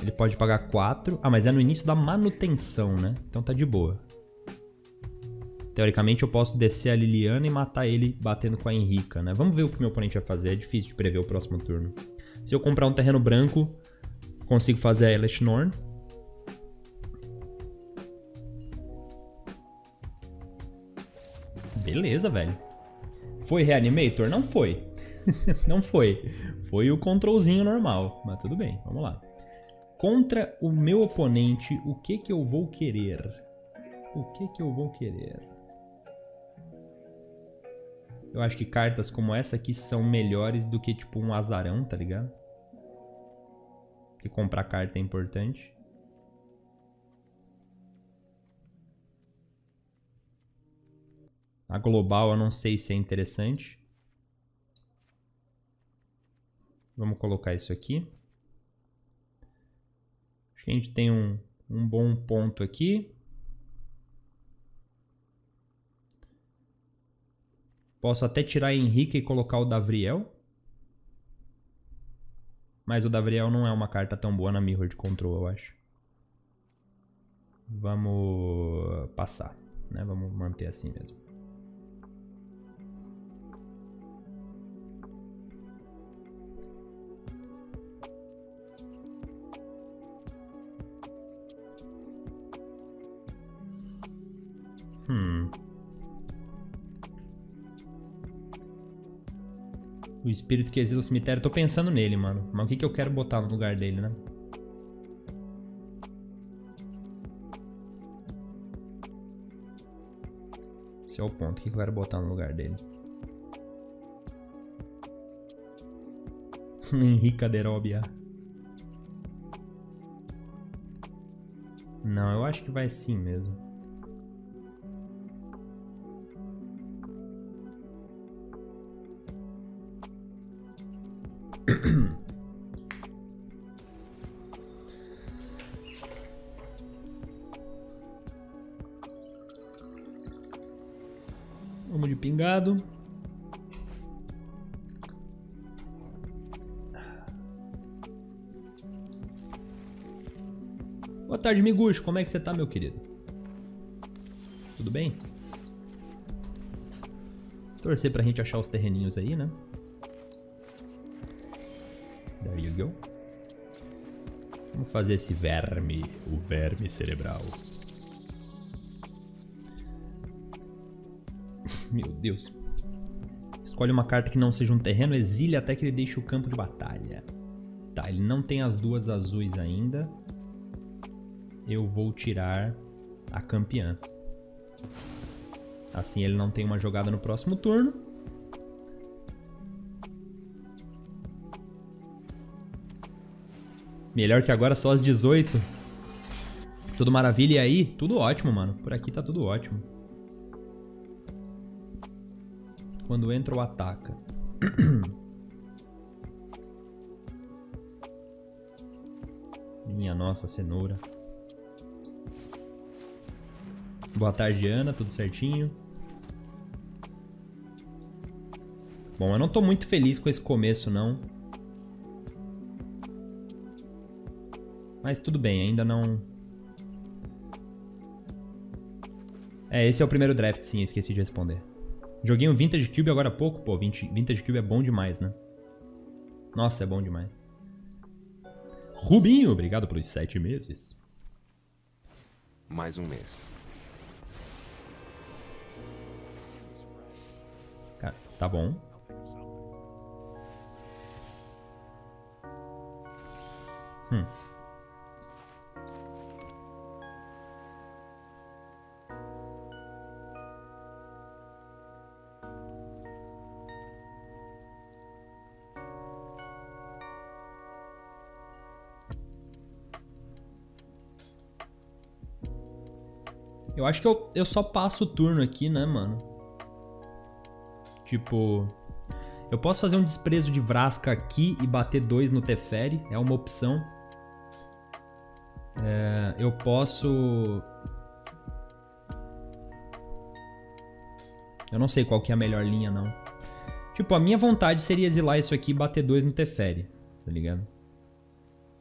Ele pode pagar 4. Ah, mas é no início da manutenção, né? Então tá de boa. Teoricamente eu posso descer a Liliana e matar ele batendo com a Henrica, né? Vamos ver o que meu oponente vai fazer. É difícil de prever o próximo turno. Se eu comprar um terreno branco, consigo fazer a Elesh Norn. Beleza, velho. Foi Reanimator? Não foi. Não foi. Foi o controlzinho normal. Mas tudo bem, vamos lá. Contra o meu oponente, o que que eu vou querer? O que que eu vou querer? Eu acho que cartas como essa aqui são melhores do que tipo um azarão, tá ligado? Porque comprar carta é importante. A global eu não sei se é interessante. Vamos colocar isso aqui. Acho que a gente tem um bom ponto aqui. Posso até tirar a Henrica e colocar o Davriel. Mas o Davriel não é uma carta tão boa na Mirror de Control, eu acho. Vamos passar, né? Vamos manter assim mesmo. O espírito que exila o cemitério, tô pensando nele, mano. Mas o que eu quero botar no lugar dele, né? Esse é o ponto. O que eu quero botar no lugar dele? Henrica Derobia. Não, eu acho que vai sim mesmo. Vamos de pingado. Boa tarde, Miguxo. Como é que você tá, meu querido? Tudo bem? Torcer pra gente achar os terreninhos aí, né? There you go. Vamos fazer esse verme, o verme cerebral. Meu Deus. Escolhe uma carta que não seja um terreno, exile até que ele deixe o campo de batalha. Tá, ele não tem as duas azuis ainda. Eu vou tirar a campeã. Assim ele não tem uma jogada no próximo turno. Melhor que agora só as 18. Tudo maravilha. E aí? Tudo ótimo, mano. Por aqui tá tudo ótimo. Quando entra ou ataca. Minha nossa cenoura. Boa tarde, Ana. Tudo certinho? Bom, eu não tô muito feliz com esse começo, não. Mas tudo bem, ainda não... É, esse é o primeiro draft, sim. Esqueci de responder. Joguei um Vintage Cube agora há pouco. Pô, Vintage Cube é bom demais, né? Nossa, é bom demais. Rubinho, obrigado pelos 7 meses. Mais um mês. Cara, tá bom. Eu acho que eu só passo o turno aqui, né, mano? Tipo... Eu posso fazer um Desprezo de Vrasca aqui e bater 2 no Teferi. É uma opção. É, eu posso... Eu não sei qual que é a melhor linha, não. Tipo, a minha vontade seria exilar isso aqui e bater 2 no Teferi. Tá ligado?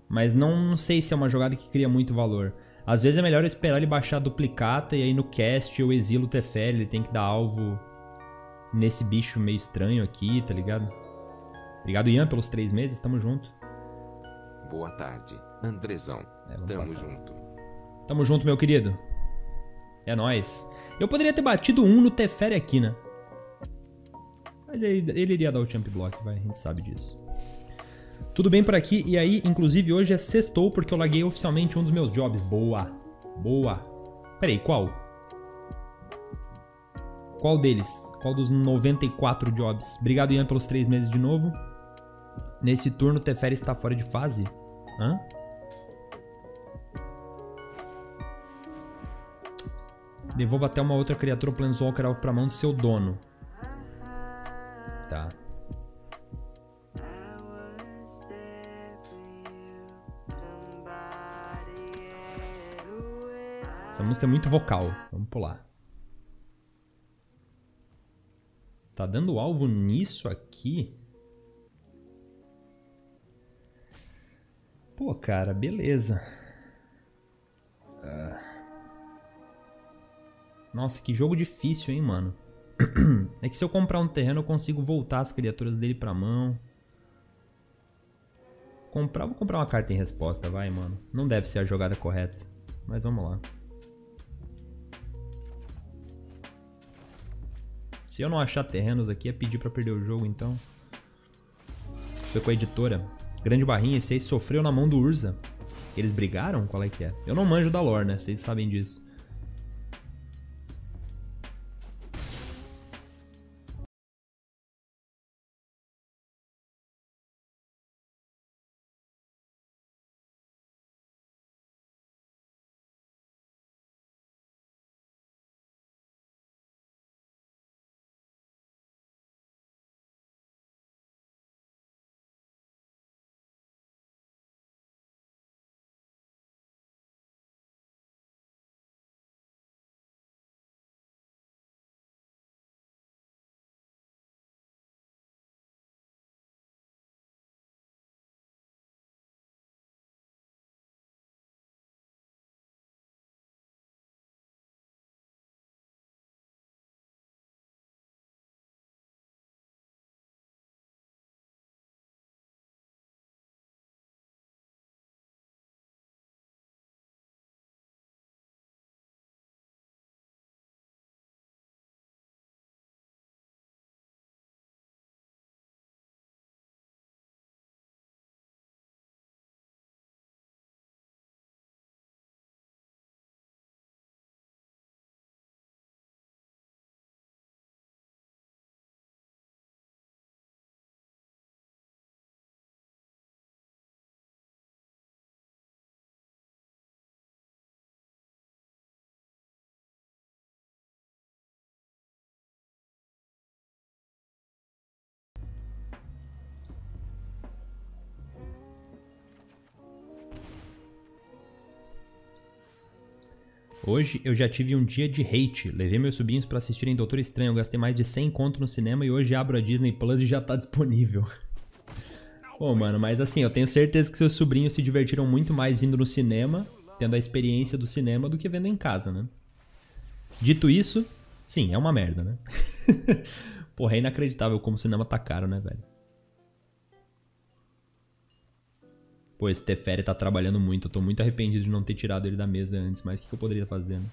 Mas não sei se é uma jogada que cria muito valor. Às vezes é melhor esperar ele baixar a duplicata e aí no cast eu exilo o Teferi, ele tem que dar alvo nesse bicho meio estranho aqui, tá ligado? Obrigado, Ian, pelos 3 meses, tamo junto. Boa tarde, Andrezão. É, tamo junto. Tamo junto, meu querido. É nóis. Eu poderia ter batido 1 no Teferi aqui, né? Mas ele iria dar o champ block, vai, a gente sabe disso. Tudo bem por aqui, e aí, inclusive, hoje é sextou, porque eu laguei oficialmente um dos meus jobs. Boa, boa. Peraí, qual? Qual deles? Qual dos 94 jobs? Obrigado, Ian, pelos 3 meses de novo. Nesse turno, o Teferi está fora de fase? Hã? Devolva até uma outra criatura Planeswalker alvo pra mão do seu dono. Tá. Essa música é muito vocal. Vamos pular. Tá dando alvo nisso aqui? Pô, cara, beleza. Nossa, que jogo difícil, hein, mano. É que se eu comprar um terreno eu consigo voltar as criaturas dele pra mão. Vou comprar uma carta em resposta, vai, mano. Não deve ser a jogada correta, mas vamos lá. Se eu não achar terrenos aqui, é pedir pra perder o jogo, então. Foi com a editora. Grande Barrinha, esse aí sofreu na mão do Urza. Eles brigaram? Qual é que é? Eu não manjo da lore, né? Vocês sabem disso. Hoje eu já tive um dia de hate, levei meus sobrinhos pra assistirem Doutor Estranho, eu gastei mais de 100 conto no cinema e hoje abro a Disney Plus e já tá disponível. Pô, mano, mas assim, eu tenho certeza que seus sobrinhos se divertiram muito mais indo no cinema, tendo a experiência do cinema, do que vendo em casa, né? Dito isso, sim, é uma merda, né? Porra, é inacreditável como o cinema tá caro, né, velho? Pô, esse Teferi tá trabalhando muito, eu tô muito arrependido de não ter tirado ele da mesa antes, mas o que eu poderia estar fazendo?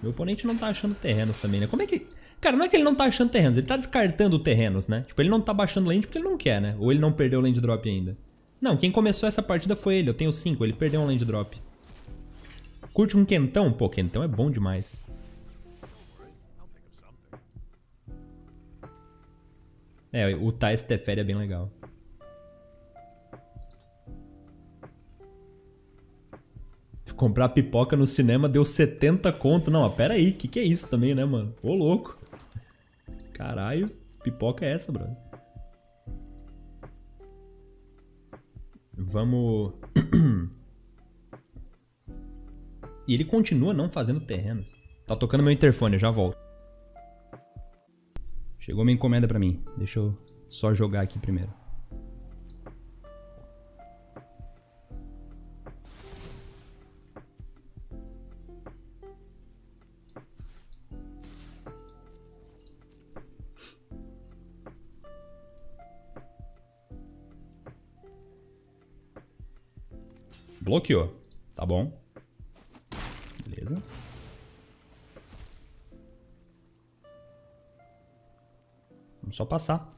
Meu oponente não tá achando terrenos também, né? Como é que... Cara, não é que ele não tá achando terrenos, ele tá descartando terrenos, né? Tipo, ele não tá baixando land porque ele não quer, né? Ou ele não perdeu o land drop ainda. Não, quem começou essa partida foi ele, eu tenho 5, ele perdeu um land drop. Curte um quentão? Pô, quentão é bom demais. É, o tais Teferi é bem legal. Comprar pipoca no cinema deu 70 conto. Não, ó, pera aí. Que é isso também, né, mano? Ô, louco. Caralho. Pipoca é essa, brother? Vamos... E ele continua não fazendo terrenos. Tá tocando meu interfone, eu já volto. Chegou minha encomenda pra mim. Deixa eu só jogar aqui primeiro. Bloqueou. Tá bom. Beleza. Vamos só passar.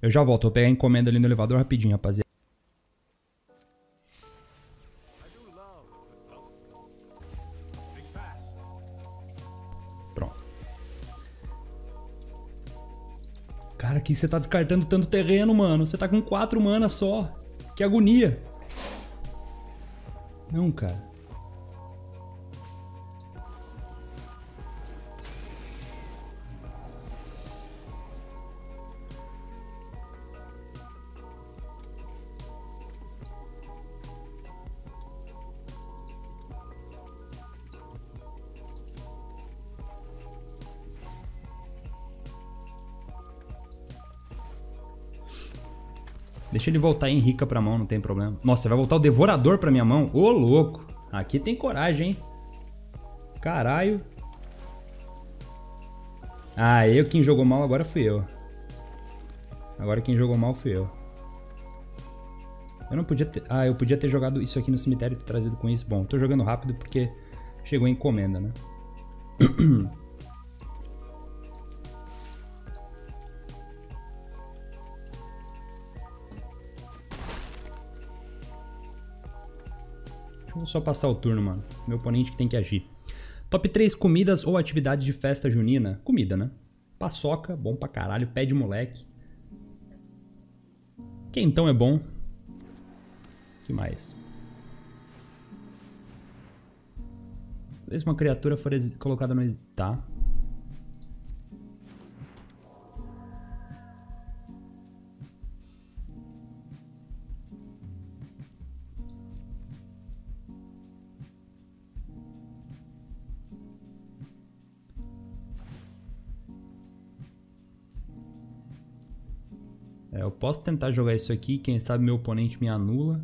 Eu já volto. Vou pegar a encomenda ali no elevador rapidinho, rapaziada. Pronto. Cara, aqui você tá descartando tanto terreno, mano. Você tá com 4 manas só. Que agonia. Não, cara. Deixa ele voltar Henrica pra mão, não tem problema. Nossa, vai voltar o Devorador pra minha mão. Ô, louco. Aqui tem coragem, hein? Caralho. Ah, eu quem jogou mal agora fui eu. Agora quem jogou mal fui eu. Eu não podia ter... Ah, eu podia ter jogado isso aqui no cemitério e ter trazido com isso. Bom, tô jogando rápido porque chegou a encomenda, né? Deixa eu só passar o turno, mano. Meu oponente que tem que agir. Top 3 comidas ou atividades de festa junina. Comida, né? Paçoca, bom pra caralho. Pé de moleque. Quentão é bom. Que mais? Talvez uma criatura for colocada no... Tá. É, eu posso tentar jogar isso aqui, quem sabe meu oponente me anula.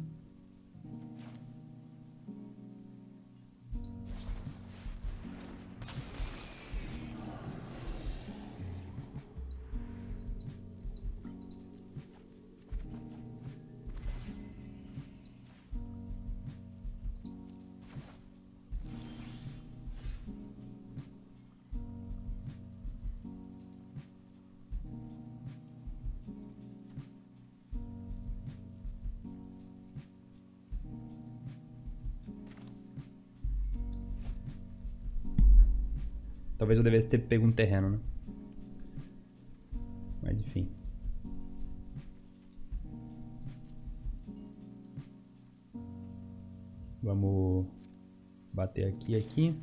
Talvez eu devesse ter pego um terreno, né? Mas enfim. Vamos bater aqui e aqui.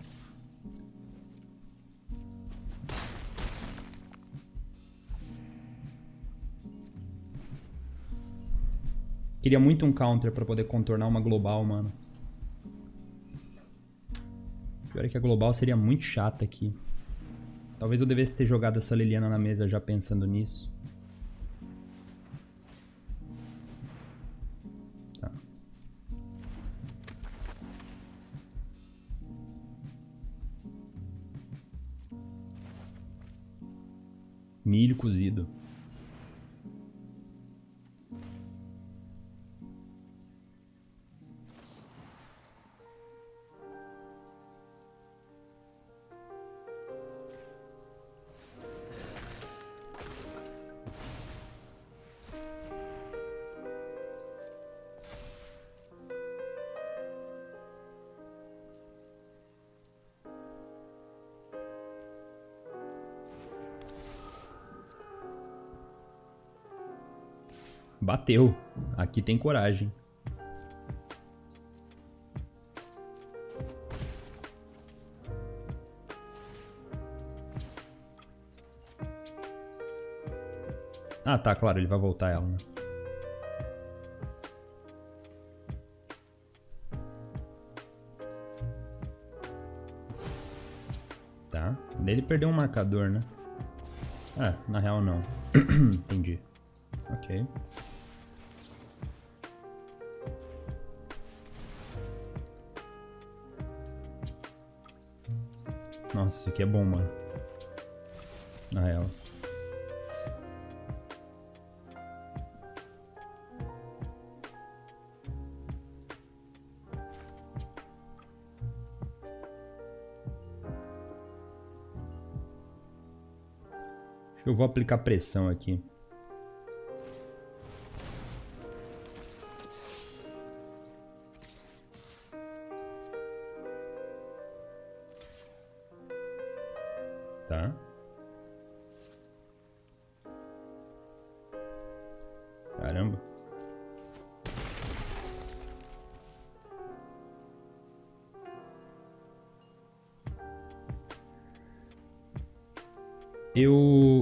Queria muito um counter pra poder contornar uma global, mano. Pior é que a global seria muito chata aqui. Talvez eu devesse ter jogado essa Liliana na mesa já pensando nisso. Tá. Milho cozido. Bateu. Aqui tem coragem. Ah, tá, claro, ele vai voltar ela, né? Tá. Daí ele perdeu um marcador, né? Ah, na real não. Entendi. Ok. Nossa, isso aqui é bom, mano. Na real. Acho que eu vou aplicar pressão aqui.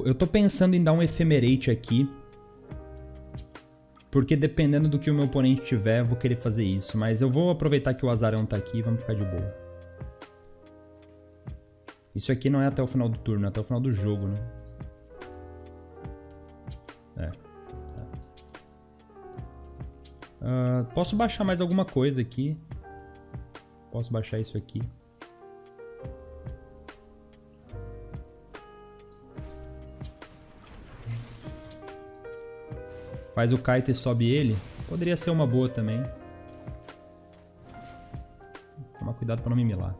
Eu tô pensando em dar um Ephemerate aqui, porque dependendo do que o meu oponente tiver, eu vou querer fazer isso. Mas eu vou aproveitar que o azarão tá aqui e vamos ficar de boa. Isso aqui não é até o final do turno, é até o final do jogo, né? É. Tá. Posso baixar mais alguma coisa aqui. Posso baixar isso aqui. Faz o Kaito e sobe ele. Poderia ser uma boa também. Tomar cuidado pra não me milar.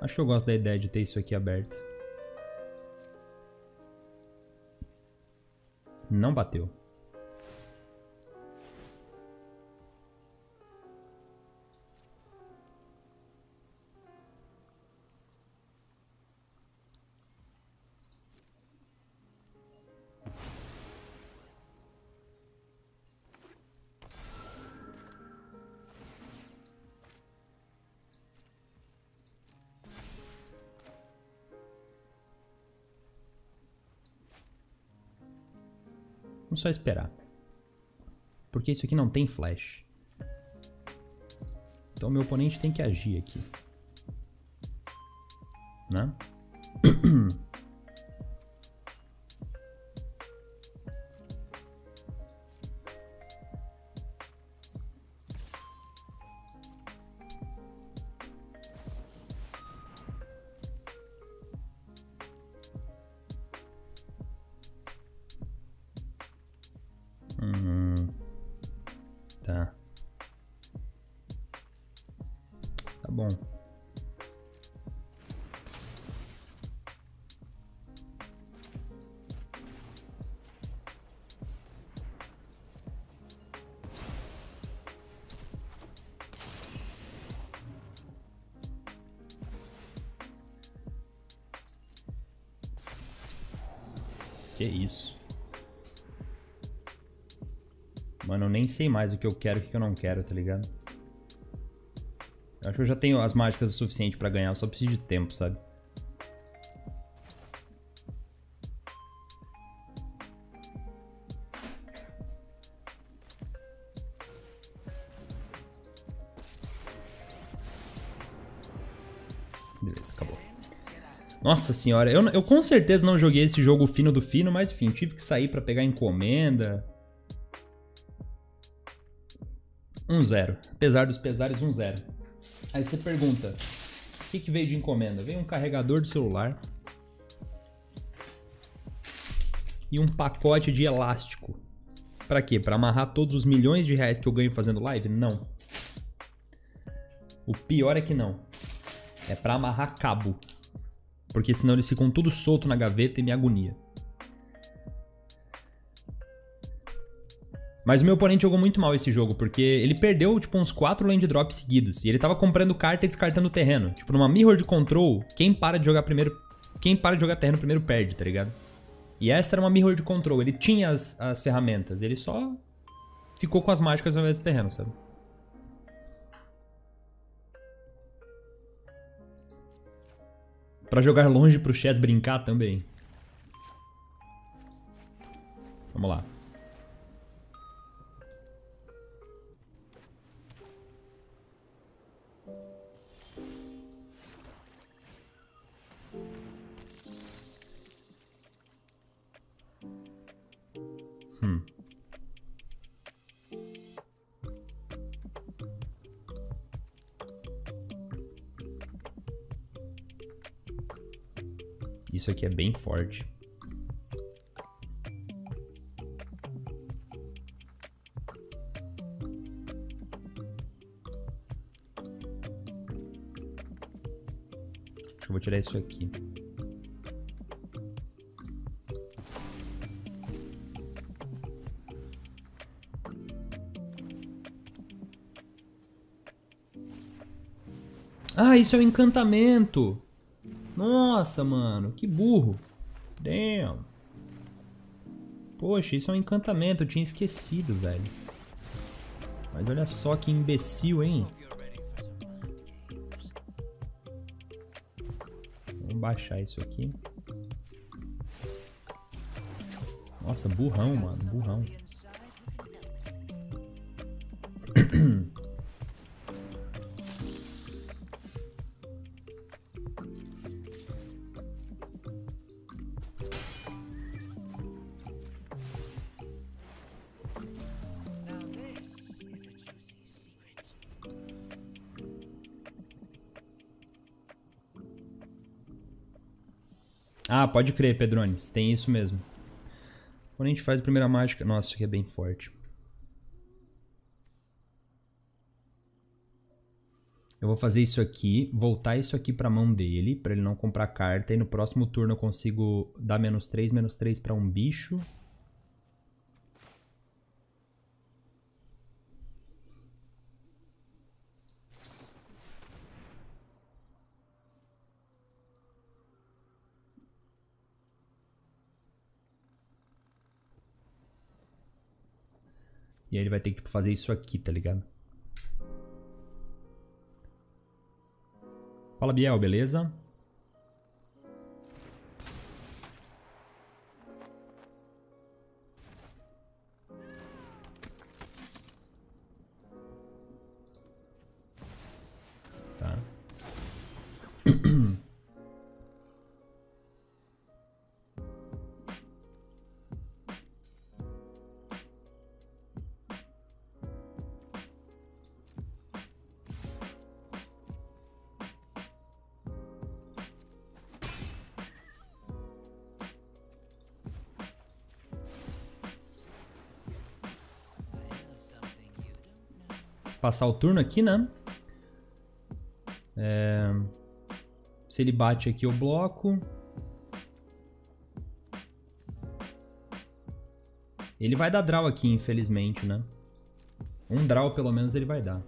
Acho que eu gosto da ideia de ter isso aqui aberto. Não bateu. Vamos só esperar. Porque isso aqui não tem flash. Então meu oponente tem que agir aqui. Né? Que isso. Mano, eu nem sei mais o que eu quero e o que eu não quero, tá ligado? Eu acho que eu já tenho as mágicas o suficiente pra ganhar, eu só preciso de tempo, sabe? Nossa senhora, eu com certeza não joguei esse jogo fino do fino, mas enfim, tive que sair pra pegar encomenda. 1-0. Apesar dos pesares, 1-0. Aí você pergunta, o que veio de encomenda? Veio um carregador de celular e um pacote de elástico. Pra quê? Pra amarrar todos os milhões de reais que eu ganho fazendo live? Não. O pior é que não. É pra amarrar cabo. Porque senão eles ficam tudo solto na gaveta e me agonia. Mas o meu oponente jogou muito mal esse jogo, porque ele perdeu tipo uns 4 land drops seguidos. E ele tava comprando carta e descartando o terreno. Tipo, numa mirror de control, quem para de jogar terreno primeiro perde, tá ligado? E essa era uma mirror de control, ele tinha as ferramentas, ele só ficou com as mágicas ao invés do terreno, sabe? Pra jogar longe, pro chess brincar também. Vamos lá. Isso aqui é bem forte. Acho que eu vou tirar isso aqui. Ah, isso é um encantamento! Nossa, mano, que burro. Damn. Poxa, isso é um encantamento, eu tinha esquecido, velho. Mas olha só que imbecil, hein. Vamos baixar isso aqui. Nossa, burrão, mano. Burrão. Ah, pode crer, Pedrones. Tem isso mesmo. Quando a gente faz a primeira mágica... Nossa, isso aqui é bem forte. Eu vou fazer isso aqui. Voltar isso aqui pra mão dele. Pra ele não comprar carta. E no próximo turno eu consigo dar menos 3 pra um bicho. E aí ele vai ter que tipo, fazer isso aqui, tá ligado? Fala, Biel, beleza? Tá. Passar o turno aqui, né? É... Se ele bate aqui, eu bloco. Ele vai dar draw aqui, infelizmente, né? Um draw, pelo menos, ele vai dar.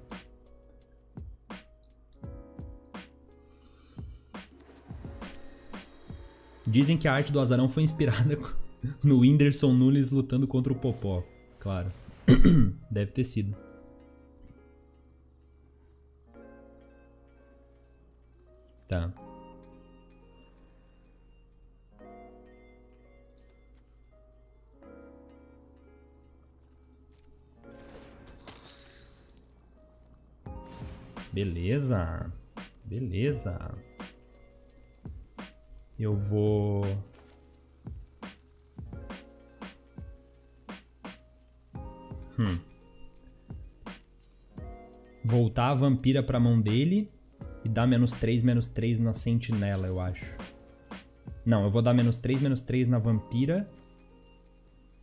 Dizem que a arte do azarão foi inspirada no Whindersson Nunes lutando contra o Popó. Claro. Deve ter sido. Tá. Beleza. Beleza. Eu vou... Voltar a vampira pra mão dele. E dá menos 3 na sentinela, eu acho. Não, eu vou dar menos 3 na vampira.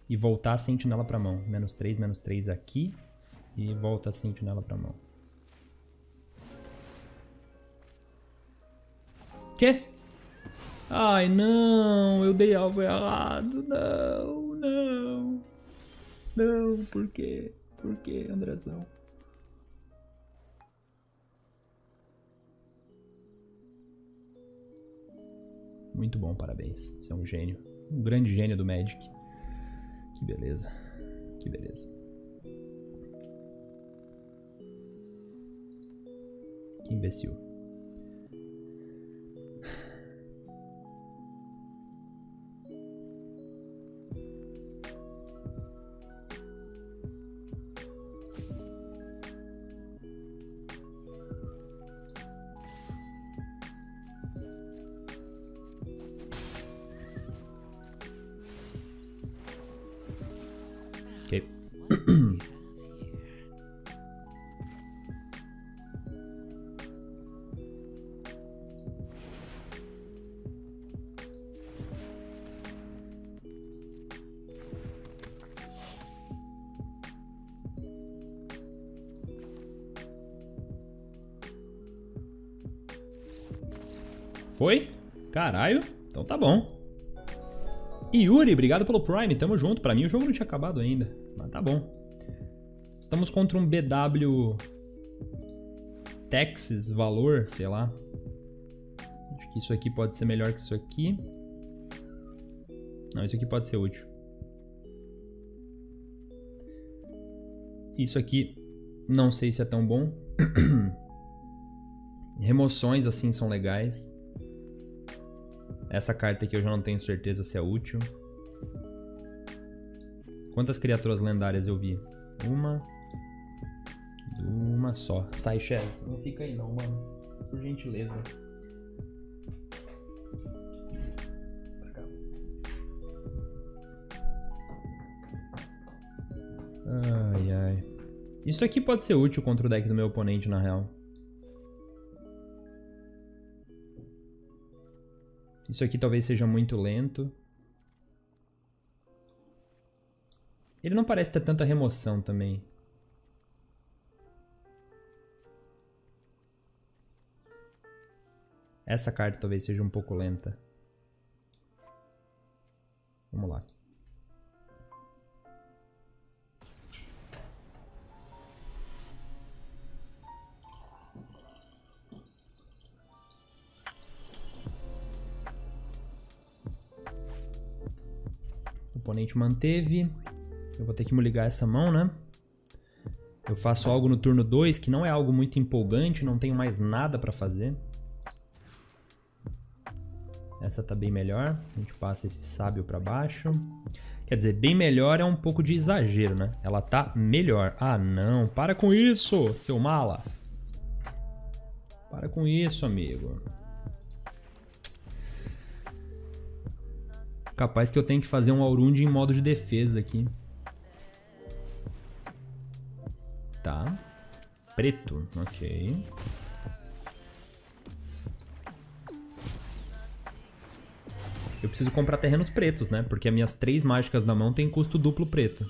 E voltar a sentinela pra mão. Menos 3 aqui. E volta a sentinela pra mão. Quê? Ai, não! Eu dei alvo errado. Não, não. Não, por quê? Por quê, Andrezão? Muito bom, parabéns. Você é um gênio. Um grande gênio do Magic. Que beleza. Que beleza. Que imbecil. Foi? Caralho. Então tá bom. Yuri, obrigado pelo Prime. Tamo junto. Pra mim o jogo não tinha acabado ainda. Mas tá bom. Estamos contra um BW... Texas, valor, sei lá. Acho que isso aqui pode ser melhor que isso aqui. Não, isso aqui pode ser útil. Isso aqui, não sei se é tão bom. Remoções assim são legais. Essa carta aqui eu já não tenho certeza se é útil. Quantas criaturas lendárias eu vi? Uma só. Sai, Chaz. Não fica aí não, mano. Por gentileza. Ai, ai. Isso aqui pode ser útil contra o deck do meu oponente, na real. Isso aqui talvez seja muito lento. Ele não parece ter tanta remoção também. Essa carta talvez seja um pouco lenta. Vamos lá. O oponente manteve. Eu vou ter que me ligar essa mão, né? Eu faço algo no turno 2 que não é algo muito empolgante, não tenho mais nada pra fazer. Essa tá bem melhor. A gente passa esse sábio pra baixo. Quer dizer, bem melhor é um pouco de exagero, né? Ela tá melhor. Ah, não. Para com isso, seu mala. Para com isso, amigo. Capaz que eu tenho que fazer um Aurundi em modo de defesa aqui. Tá. Preto. Ok. Eu preciso comprar terrenos pretos, né? Porque as minhas 3 mágicas na mão tem custo duplo preto.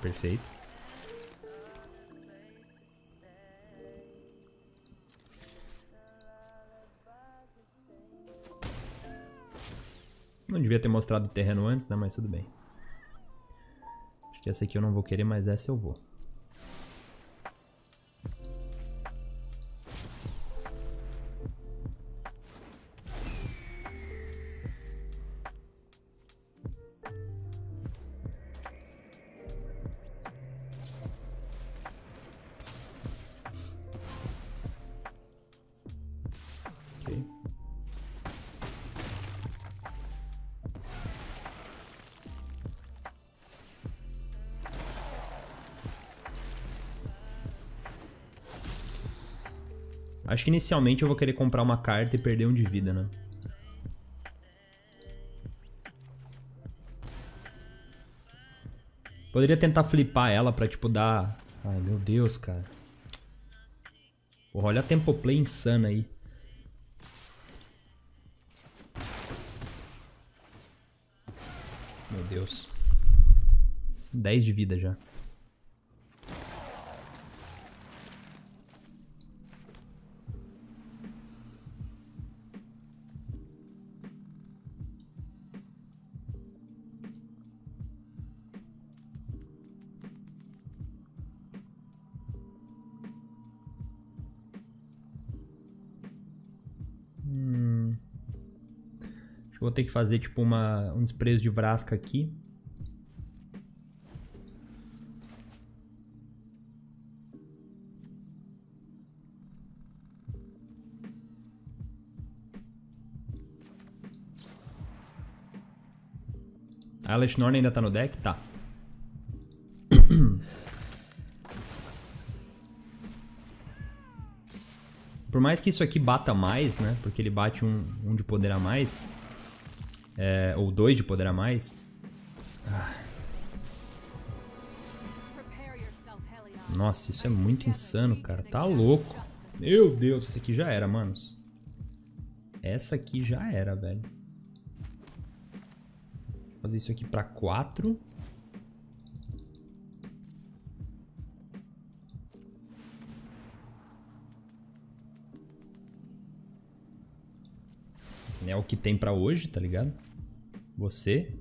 Perfeito. Não devia ter mostrado o terreno antes, né? Mas tudo bem. Acho que essa aqui eu não vou querer, mas essa eu vou. Acho que inicialmente eu vou querer comprar uma carta e perder 1 de vida, né? Poderia tentar flipar ela pra, tipo, dar... Ai, meu Deus, cara. Porra, olha a tempoplay insana aí. Meu Deus. 10 de vida já. Vou ter que fazer tipo um desprezo de Vrasca aqui. A Elesh Norn ainda tá no deck? Tá. Por mais que isso aqui bata mais, né? Porque ele bate um de poder a mais. É, ou 2 de poder a mais. Ah. Nossa, isso é muito insano, cara. Tá louco. Meu Deus, essa aqui já era, manos. Essa aqui já era, velho. Vou fazer isso aqui pra 4. É o que tem pra hoje, tá ligado? Você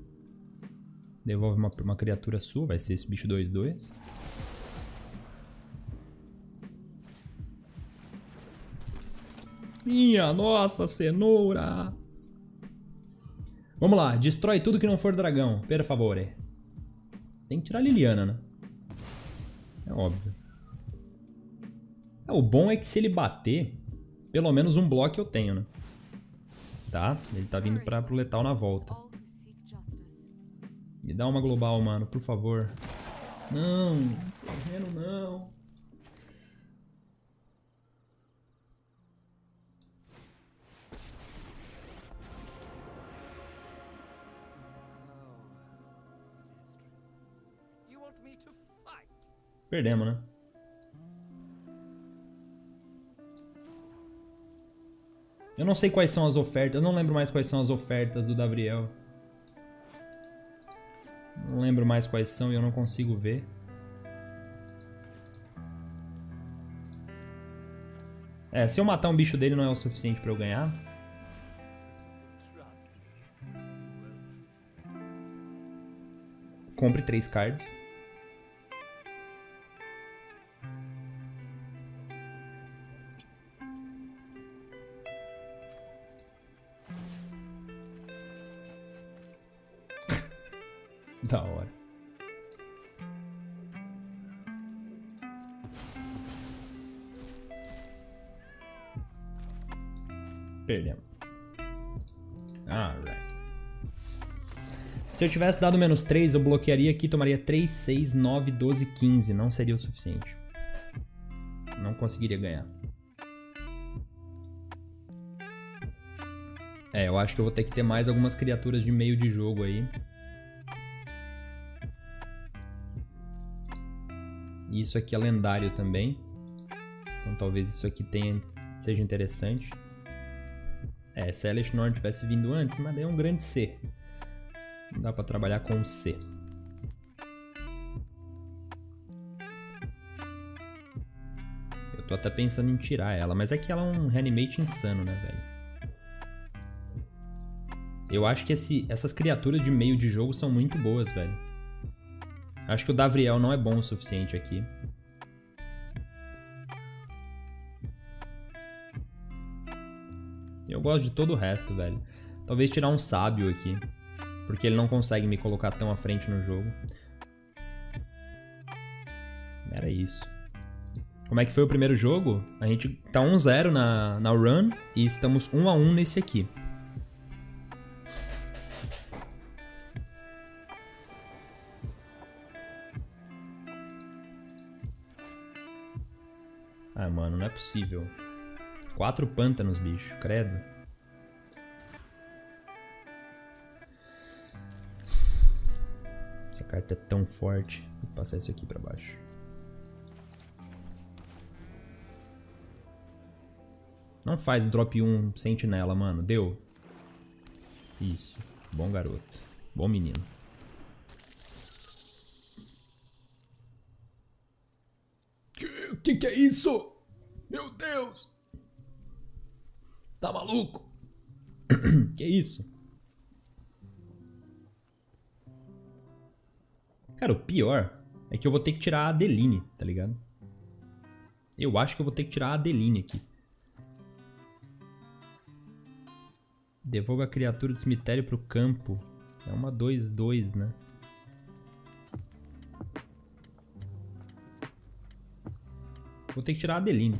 devolve uma criatura sua, vai ser esse bicho 2-2. Minha nossa cenoura! Vamos lá, destrói tudo que não for dragão, per favore. Tem que tirar a Liliana, né? É óbvio. O bom é que se ele bater, pelo menos um bloco eu tenho, né? tá? Ele tá vindo pro letal na volta. Me dá uma global, mano, por favor. Não, correndo não. Perdemos, né? Eu não sei quais são as ofertas. Eu não lembro mais quais são as ofertas do Davriel. Não lembro mais quais são e eu não consigo ver. É, se eu matar um bicho dele não é o suficiente pra eu ganhar. Compre 3 cards. Da hora. Perdemos. Alright. Se eu tivesse dado menos 3, eu bloquearia aqui, tomaria 3, 6, 9, 12, 15. Não seria o suficiente. Não conseguiria ganhar. É, eu acho que eu vou ter que ter mais algumas criaturas de meio de jogo aí. Isso aqui é lendário também. Então talvez isso aqui tenha, seja interessante. É, se a Elesh Norn tivesse vindo antes, mas daí é um grande C. Não dá pra trabalhar com um C. Eu tô até pensando em tirar ela, mas é que ela é um reanimate insano, né, velho? Eu acho que essas criaturas de meio de jogo são muito boas, velho. Acho que o Davriel não é bom o suficiente aqui. Eu gosto de todo o resto, velho. Talvez tirar um Sábio aqui, porque ele não consegue me colocar tão à frente no jogo. Era isso. Como é que foi o primeiro jogo? A gente tá 1-0 na run e estamos 1-1 nesse aqui. Ah, mano, não é possível. 4 pântanos, bicho, credo. Essa carta é tão forte. Vou passar isso aqui pra baixo. Não faz drop 1 sentinela, mano. Deu. Isso. Bom garoto. Bom menino. Que é isso? Meu Deus! Tá maluco? Que é isso? Cara, o pior é que eu vou ter que tirar a Adeline, tá ligado? Eu acho que eu vou ter que tirar a Adeline aqui. Devolva a criatura do cemitério pro campo. É uma 2-2, né? Vou ter que tirar a Adeline.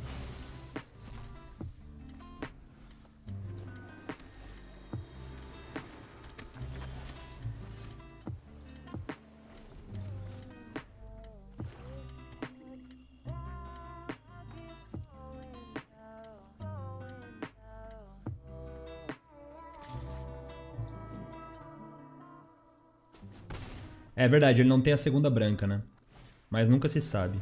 É verdade, ele não tem a segunda branca, né? Mas nunca se sabe.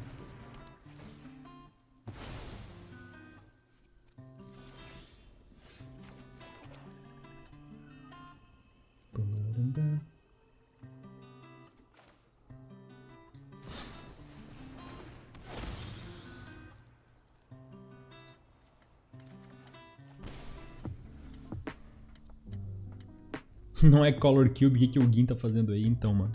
Não é Color Cube, o que o Gin tá fazendo aí, então, mano?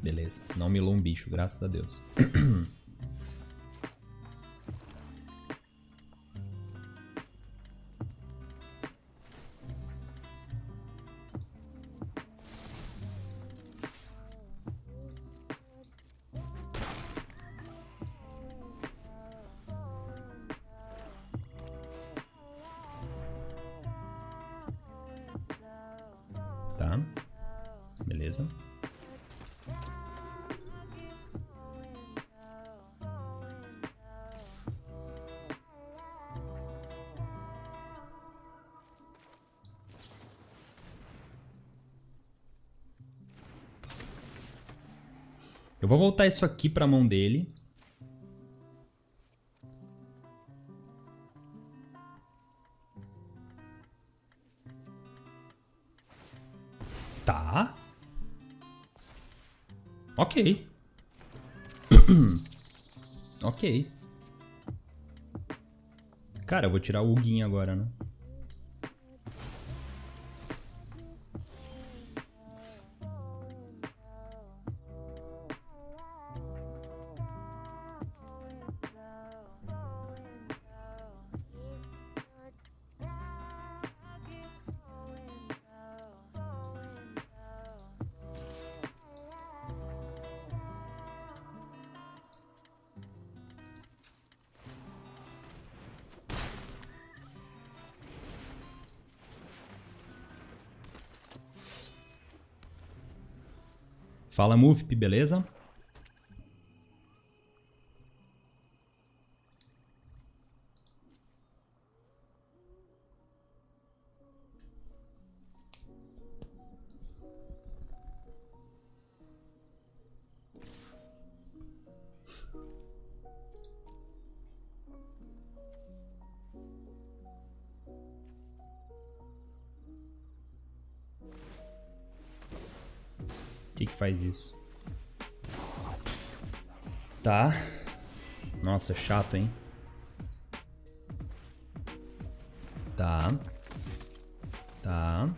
Beleza, não milou um bicho, graças a Deus. Beleza. Eu vou voltar isso aqui para a mão dele. Tá. Ok. Ok. Cara, eu vou tirar o Huguinho agora, né? Fala, Mufp, beleza? Faz isso. Tá. Nossa, chato, hein? Tá. Tá.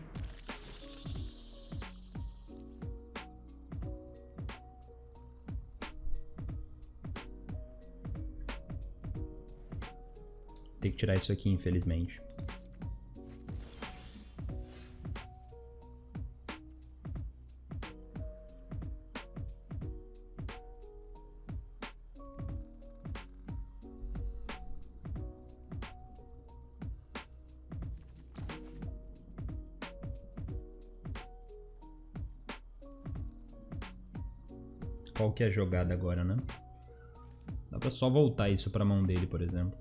Tem que tirar isso aqui, infelizmente. Qual que é a jogada agora, né? Dá pra só voltar isso pra mão dele, por exemplo.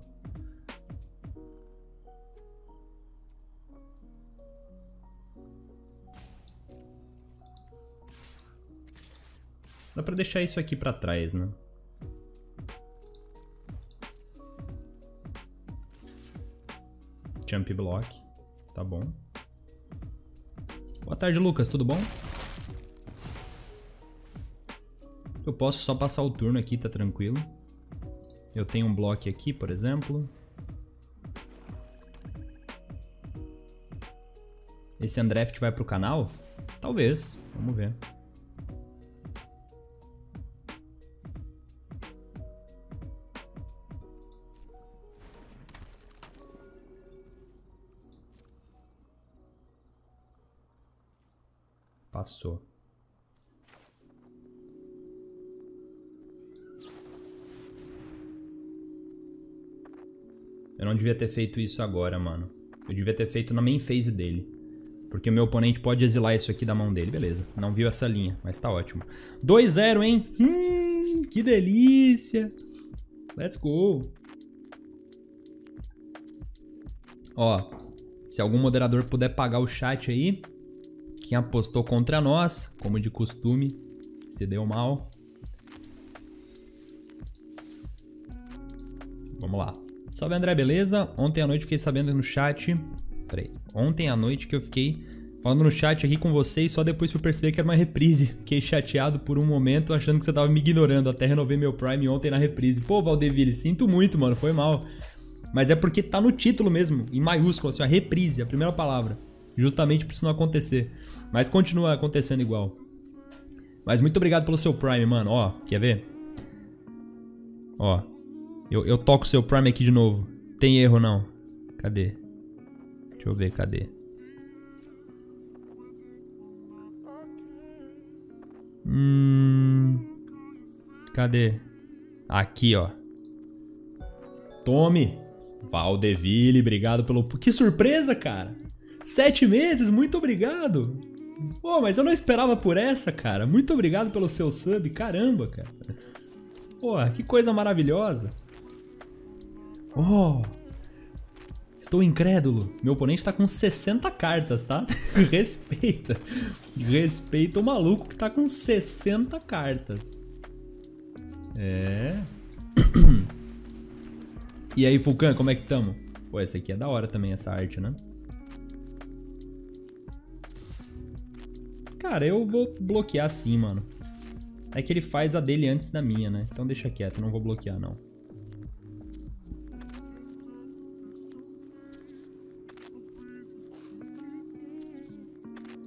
Dá pra deixar isso aqui pra trás, né? Jump block. Tá bom. Boa tarde, Lucas. Tudo bom? Eu posso só passar o turno aqui, tá tranquilo. Eu tenho um bloco aqui, por exemplo. Esse Undraft vai pro canal? Talvez, vamos ver. Passou. Eu não devia ter feito isso agora, mano. Eu devia ter feito na main phase dele. Porque o meu oponente pode exilar isso aqui da mão dele. Beleza, não viu essa linha, mas tá ótimo. 2-0, hein? Que delícia! Let's go! Ó, se algum moderador puder pagar o chat aí. Quem apostou contra nós, como de costume, se deu mal. Vamos lá. Salve, André, beleza? Ontem à noite fiquei sabendo no chat... Peraí. Ontem à noite que eu fiquei falando no chat aqui com vocês, só depois fui perceber que era uma reprise. Fiquei chateado por um momento, achando que você tava me ignorando. Até renovei meu Prime ontem na reprise. Pô, Valdeville, sinto muito, mano. Foi mal. Mas é porque tá no título mesmo, em maiúsculo, assim, a reprise, a primeira palavra. Justamente pra isso não acontecer. Mas continua acontecendo igual. Mas muito obrigado pelo seu Prime, mano. Ó, quer ver? Ó. Eu toco o seu Prime aqui de novo. Tem erro, não. Cadê? Deixa eu ver, cadê? Cadê? Aqui, ó. Tome. Valdeville, obrigado pelo... Que surpresa, cara. 7 meses, muito obrigado. Pô, mas eu não esperava por essa, cara. Muito obrigado pelo seu sub, caramba, cara. Pô, que coisa maravilhosa. Oh, estou incrédulo. Meu oponente tá com 60 cartas, tá? Respeita. Respeita o maluco que tá com 60 cartas. É. E aí, Fulcan, como é que tamo? Pô, essa aqui é da hora também, essa arte, né? Cara, eu vou bloquear sim, mano. É que ele faz a dele antes da minha, né? Então deixa quieto, não vou bloquear, não.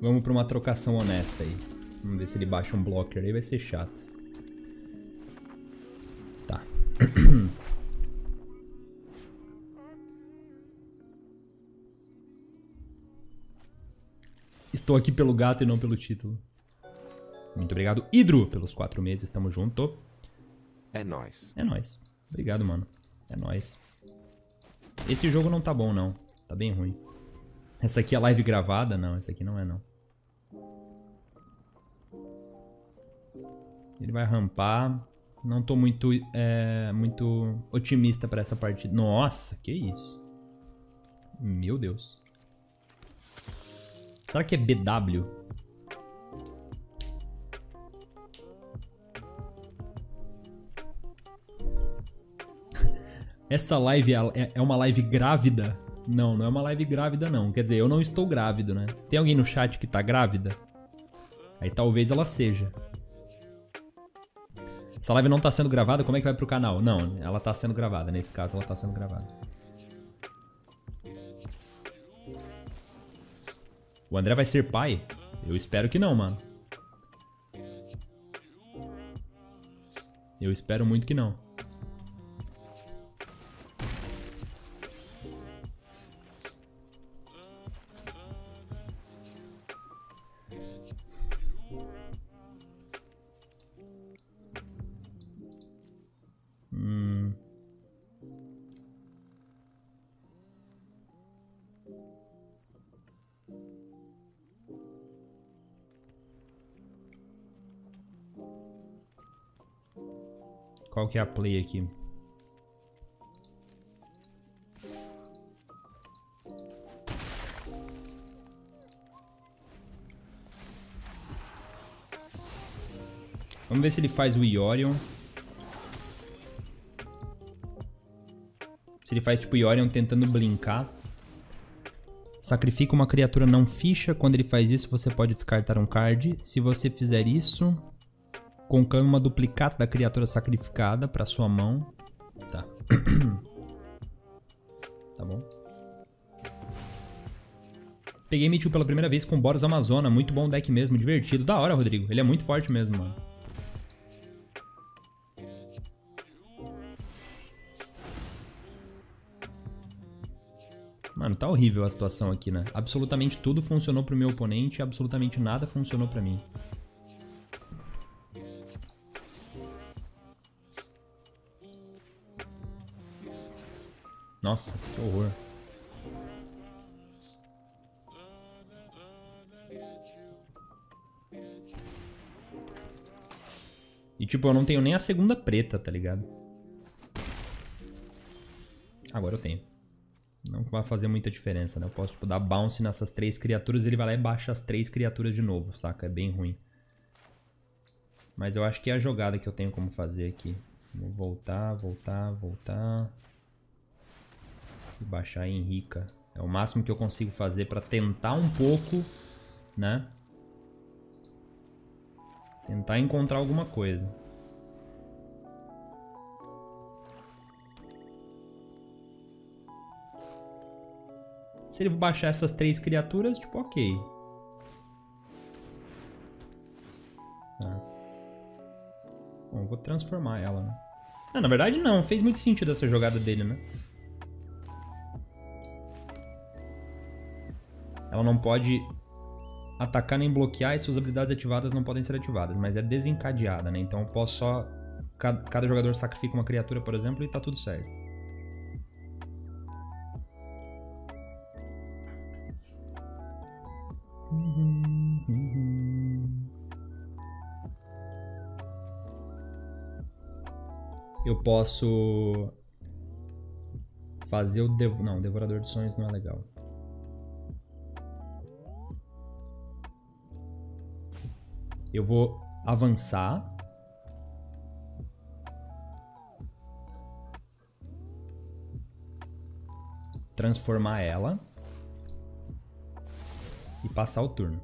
Vamos pra uma trocação honesta aí. Vamos ver se ele baixa um blocker aí, vai ser chato. Tá. Estou aqui pelo gato e não pelo título. Muito obrigado, Hidro, pelos 4 meses. Tamo junto. É nóis. É nóis. Obrigado, mano. É nóis. Esse jogo não tá bom, não. Tá bem ruim. Essa aqui é live gravada? Não, essa aqui não é, não. Ele vai rampar. Não tô muito, muito otimista pra essa partida. Nossa, que isso. Meu Deus. Será que é BW? Essa live é uma live grávida? Não, não é uma live grávida, não. Quer dizer, eu não estou grávido, né? Tem alguém no chat que tá grávida? Aí talvez ela seja. Essa live não tá sendo gravada, como é que vai pro canal? Não, ela tá sendo gravada. Nesse caso, ela tá sendo gravada. O André vai ser pai? Eu espero que não, mano. Eu espero muito que não. Qual que é a play aqui? Vamos ver se ele faz o Yorion. Se ele faz tipo Yorion tentando blinkar. Sacrifica uma criatura não ficha. Quando ele faz isso, você pode descartar um card. Se você fizer isso... Conclame uma duplicata da criatura sacrificada para sua mão. Tá. Tá bom. Peguei Mitchell pela primeira vez com Boros Amazona. Muito bom deck mesmo, divertido. Da hora, Rodrigo. Ele é muito forte mesmo, mano. Mano, tá horrível a situação aqui, né? Absolutamente tudo funcionou pro meu oponente. Absolutamente nada funcionou pra mim. Nossa, que horror. E tipo, eu não tenho nem a segunda preta, tá ligado? Agora eu tenho. Não vai fazer muita diferença, né? Eu posso tipo, dar bounce nessas 3 criaturas e ele vai lá e baixa as 3 criaturas de novo, saca? É bem ruim. Mas eu acho que é a jogada que eu tenho como fazer aqui. Vamos voltar, voltar, voltar... Baixar Henrica. É o máximo que eu consigo fazer pra tentar um pouco, né? Tentar encontrar alguma coisa. Se ele baixar essas 3 criaturas, tipo, ok. Tá. Bom, eu vou transformar ela, né? Ah, na verdade não, fez muito sentido essa jogada dele, né? Ela não pode atacar nem bloquear e suas habilidades ativadas não podem ser ativadas, mas é desencadeada, né? Então eu posso só... Cada jogador sacrifica uma criatura, por exemplo, e tá tudo certo. eu posso fazer o não, Devorador de Sonhos não é legal. Eu vou avançar. Transformar ela. E passar o turno.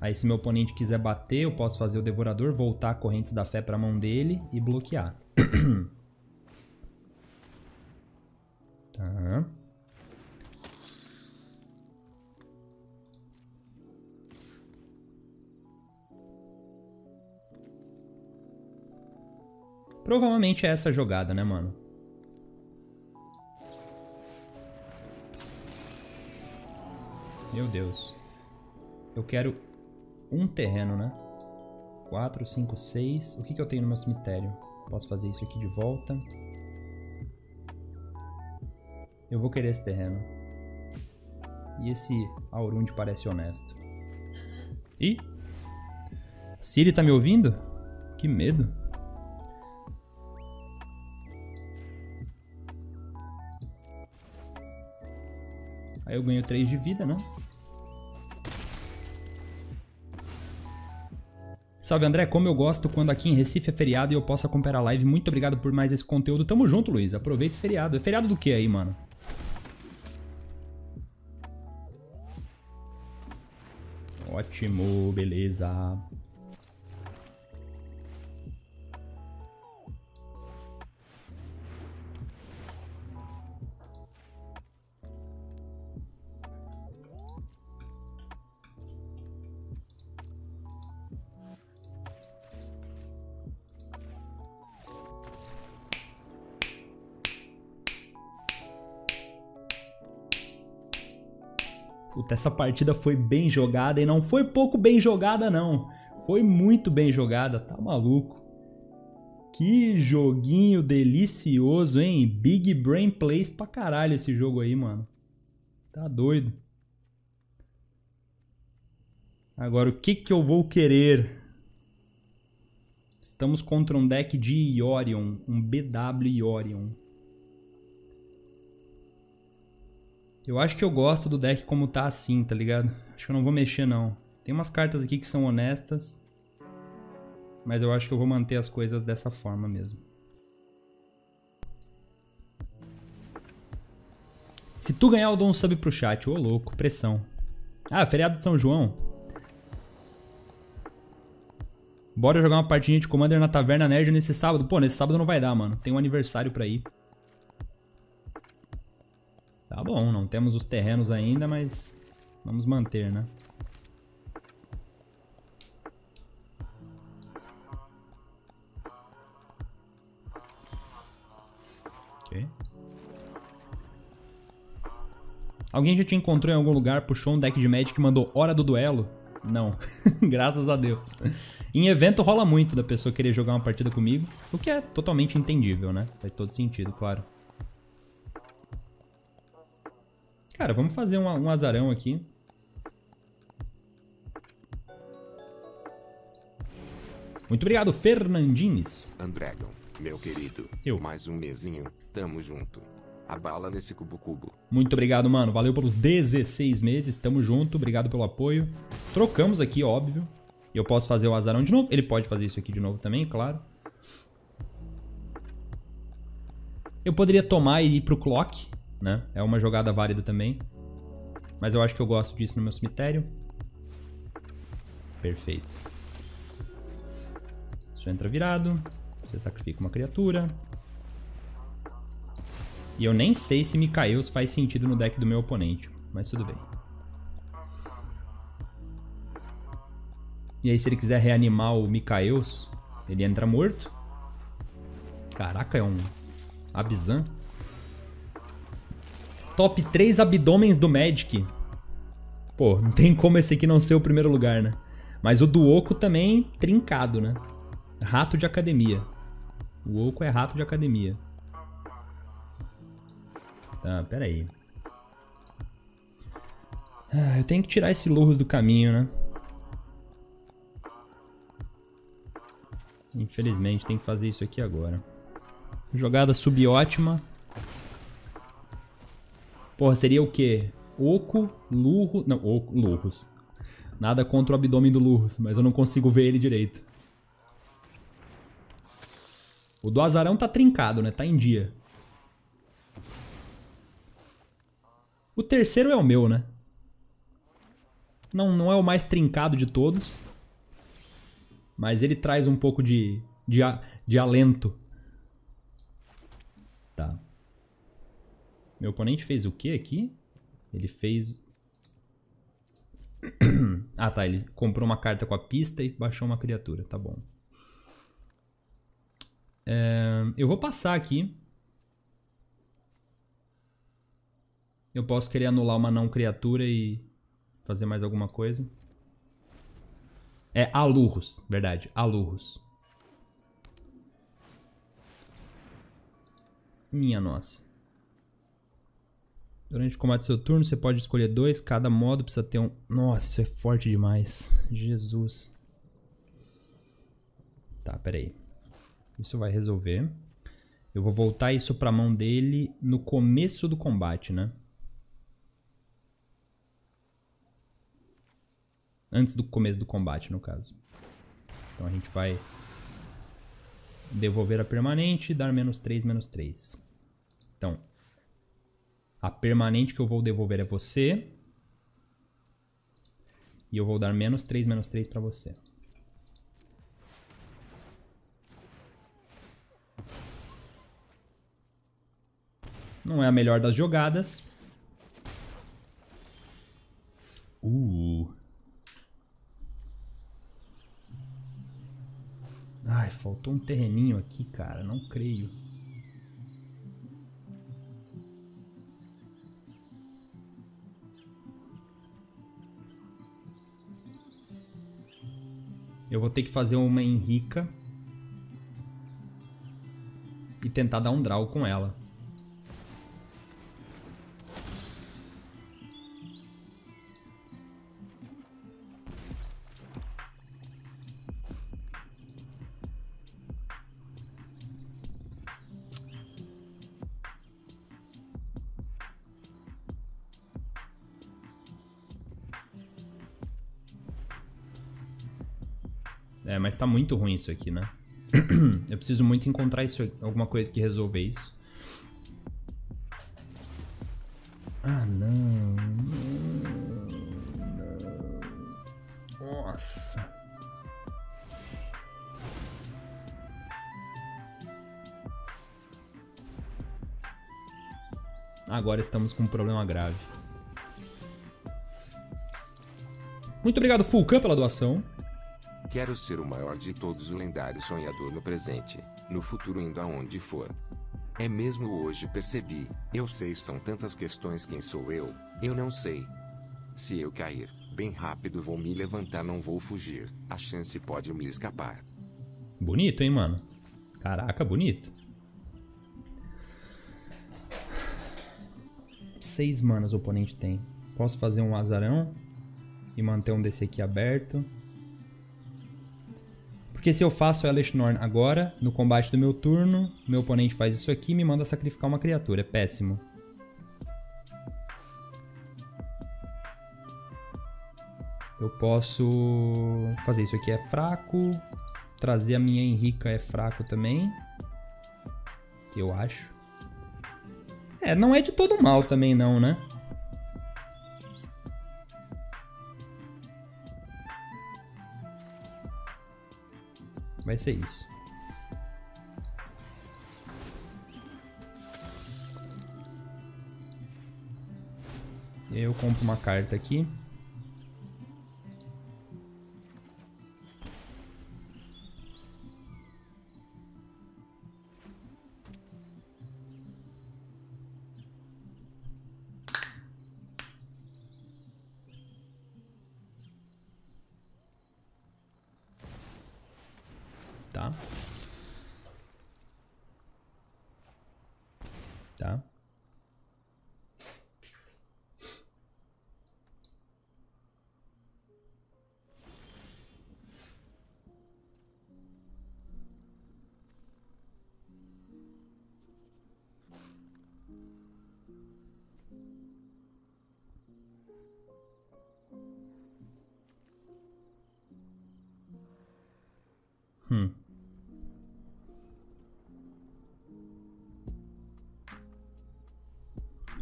Aí se meu oponente quiser bater, eu posso fazer o Devorador, voltar a Correntes da Fé para a mão dele e bloquear. Tá. Provavelmente é essa a jogada, né, mano? Meu Deus. Eu quero um terreno, né? 4, 5, 6. O que que eu tenho no meu cemitério? Posso fazer isso aqui de volta. Eu vou querer esse terreno. E esse Aurundi parece honesto. Ih! Siri tá me ouvindo? Que medo. Aí eu ganho 3 de vida, né? Salve, André, como eu gosto quando aqui em Recife é feriado e eu posso acompanhar a live. Muito obrigado por mais esse conteúdo. Tamo junto, Luiz. Aproveita o feriado. É feriado do que aí, mano? Ótimo, beleza. Essa partida foi bem jogada e não foi pouco bem jogada, não. Foi muito bem jogada, tá maluco? Que joguinho delicioso, hein? Big Brain Plays pra caralho esse jogo aí, mano. Tá doido. Agora, o que que eu vou querer? Estamos contra um deck de Yorion, um BW Yorion. Eu acho que eu gosto do deck como tá assim, tá ligado? Acho que eu não vou mexer, não. Tem umas cartas aqui que são honestas. Mas eu acho que eu vou manter as coisas dessa forma mesmo. Se tu ganhar, eu dou um sub pro chat. Ô, louco, pressão. Ah, feriado de São João. Bora jogar uma partidinha de Commander na Taverna Nerd nesse sábado. Pô, nesse sábado não vai dar, mano. Tem um aniversário pra ir. Tá bom, não temos os terrenos ainda, mas vamos manter, né? Ok. Alguém já te encontrou em algum lugar, puxou um deck de Magic e mandou hora do duelo? Não, graças a Deus. Em evento rola muito da pessoa querer jogar uma partida comigo, o que é totalmente entendível, né? Faz todo sentido, claro. Cara, vamos fazer um azarão aqui. Muito obrigado, Fernandines. Andrégão, meu querido. Eu. Mais um mesinho, tamo junto. A bala nesse cubo. Muito obrigado, mano. Valeu pelos 16 meses, tamo junto. Obrigado pelo apoio. Trocamos aqui, óbvio. Eu posso fazer o azarão de novo. Ele pode fazer isso aqui de novo também, claro. Eu poderia tomar e ir pro clock. Né? É uma jogada válida também. Mas eu acho que eu gosto disso no meu cemitério. Perfeito. Isso entra virado. Você sacrifica uma criatura. E eu nem sei se Micaeus faz sentido no deck do meu oponente. Mas tudo bem. E aí se ele quiser reanimar o Micaeus, ele entra morto. Caraca, é um Abzan. Top 3 abdômens do Magic. Pô, não tem como esse aqui não ser o primeiro lugar, né? Mas o do Oko também trincado, né? Rato de academia. O Oko é rato de academia. Tá, pera aí. Ah, eu tenho que tirar esse Lurrus do caminho, né? Infelizmente, tem que fazer isso aqui agora. Jogada subótima. Porra, seria o quê? Oko, Lurrus... Não, Oko, Lurrus. Nada contra o abdômen do Lurrus, mas eu não consigo ver ele direito. O do azarão tá trincado, né? Tá em dia. O terceiro é o meu, né? Não é o mais trincado de todos. Mas ele traz um pouco de alento. Tá. Meu oponente fez o que aqui? Ele fez... Ah, tá. Ele comprou uma carta com a pista e baixou uma criatura. Tá bom. Eu vou passar aqui. Eu posso querer anular uma não criatura e fazer mais alguma coisa. É Lurrus, verdade, Lurrus. Minha nossa. Durante o combate do seu turno, você pode escolher dois. Cada modo precisa ter um... Nossa, isso é forte demais. Jesus. Tá, peraí. Isso vai resolver. Eu vou voltar isso pra mão dele no começo do combate, né? Antes do começo do combate, no caso. Então a gente vai devolver a permanente e dar -3/-3. Então, a permanente que eu vou devolver é você. E eu vou dar -3/-3 pra você. Não é a melhor das jogadas. Ai, faltou um terreninho aqui, cara. Não creio. Eu vou ter que fazer uma Henrica e tentar dar um draw com ela. Mas tá muito ruim isso aqui, né? Eu preciso muito encontrar isso aqui, alguma coisa que resolva isso. Ah, não. Nossa. Agora estamos com um problema grave. Muito obrigado, Fulcan, pela doação. Quero ser o maior de todos, o lendário sonhador no presente, no futuro, indo aonde for. É mesmo, hoje percebi, eu sei, são tantas questões, quem sou eu não sei. Se eu cair, bem rápido vou me levantar, não vou fugir, a chance pode me escapar. Bonito, hein, mano? Caraca, bonito. 6 manas o oponente tem. Posso fazer um azarão e manter um desse aqui aberto. Porque se eu faço a Elesh Norn agora, no combate do meu turno, meu oponente faz isso aqui e me manda sacrificar uma criatura. É péssimo. Eu posso fazer isso aqui, é fraco. Trazer a minha Henrica é fraco também. Eu acho. É, não é de todo mal também não, né? Vai ser isso. Eu compro uma carta aqui. Tá.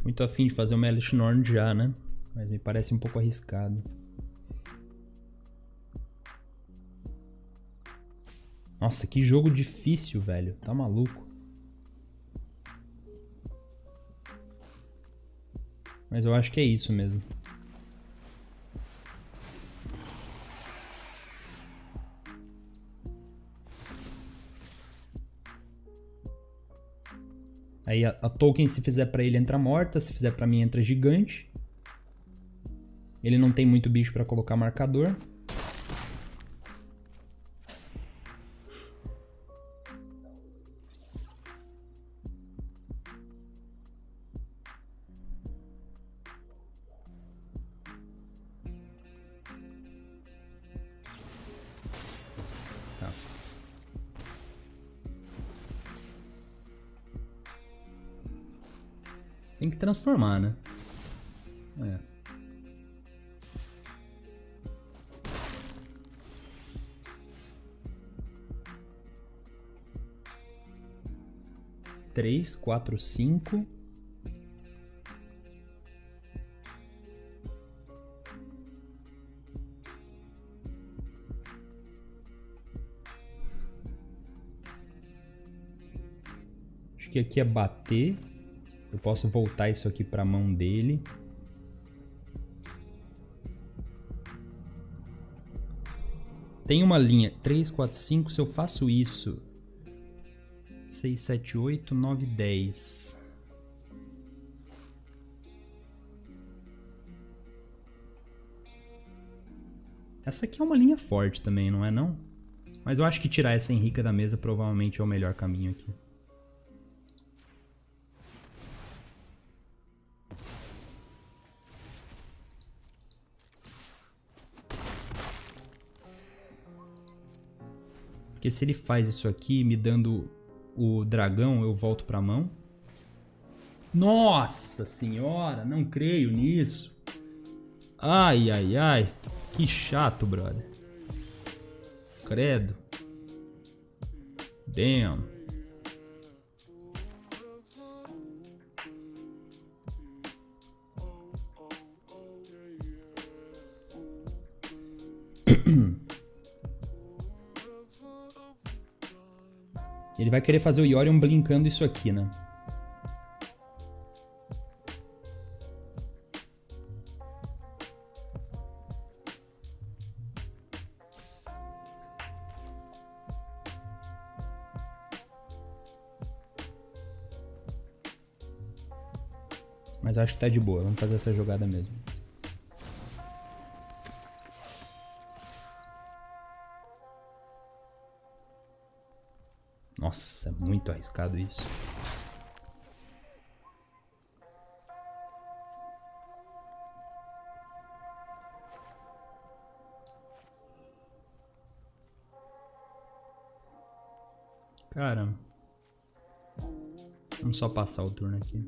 Muito afim de fazer uma Elesh Norn já, né? Mas me parece um pouco arriscado. Nossa, que jogo difícil, velho. Tá maluco. Mas eu acho que é isso mesmo. Aí a token, se fizer pra ele, entra morta. Se fizer pra mim, entra gigante. Ele não tem muito bicho pra colocar marcador. Tem que transformar, né? É. Três, quatro, cinco. Acho que aqui é bater. Eu posso voltar isso aqui para a mão dele. Tem uma linha. 3, 4, 5. Se eu faço isso... 6, 7, 8, 9, 10. Essa aqui é uma linha forte também, não é não? Mas eu acho que tirar essa Henrica da mesa provavelmente é o melhor caminho aqui. Porque se ele faz isso aqui, me dando o dragão, eu volto pra mão. Nossa senhora, não creio nisso. Ai, ai, ai. Que chato, brother. Credo. Damn. Ele vai querer fazer o Yorion blinkando isso aqui, né? Mas acho que tá de boa, vamos fazer essa jogada mesmo. Nossa, muito arriscado isso. Cara, vamos só passar o turno aqui.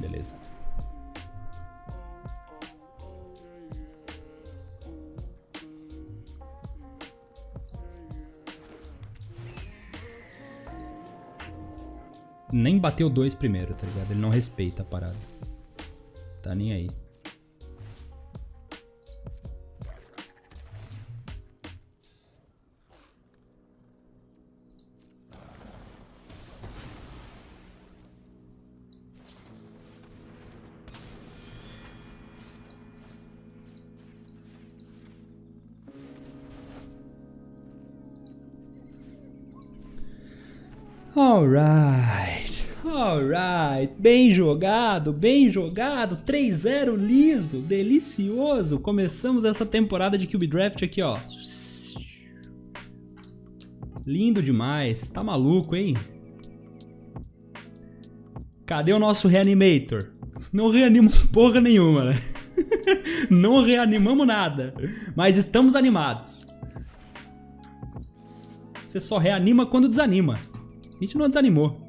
Beleza. Nem bateu dois primeiro, tá ligado? Ele não respeita a parada. Tá nem aí. Alright, alright, bem jogado, 3-0 liso, delicioso, começamos essa temporada de Cube Draft aqui, ó, lindo demais, tá maluco, hein? Cadê o nosso Reanimator? Não reanimo porra nenhuma, né? Não reanimamos nada, mas estamos animados. Você só reanima quando desanima. A gente não desanimou.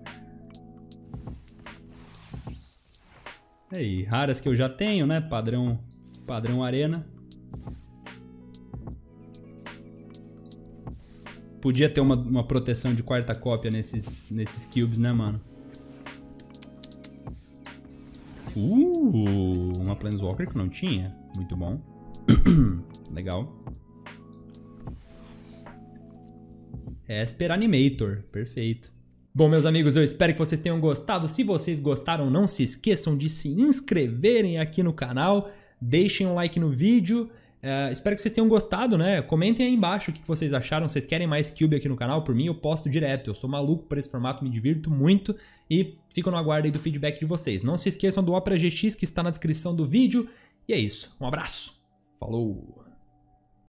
E aí, raras que eu já tenho, né? Padrão arena. Podia ter uma proteção de quarta cópia nesses cubes, né, mano? Uma Planeswalker que não tinha. Muito bom. Legal. Esper Animator. Perfeito. Bom, meus amigos, eu espero que vocês tenham gostado. Se vocês gostaram, não se esqueçam de se inscreverem aqui no canal. Deixem um like no vídeo. Espero que vocês tenham gostado, né? Comentem aí embaixo o que vocês acharam. Vocês querem mais Cube aqui no canal? Por mim, eu posto direto. Eu sou maluco por esse formato, me divirto muito. E fico no aguardo aí do feedback de vocês. Não se esqueçam do Opera GX, que está na descrição do vídeo. E é isso. Um abraço. Falou!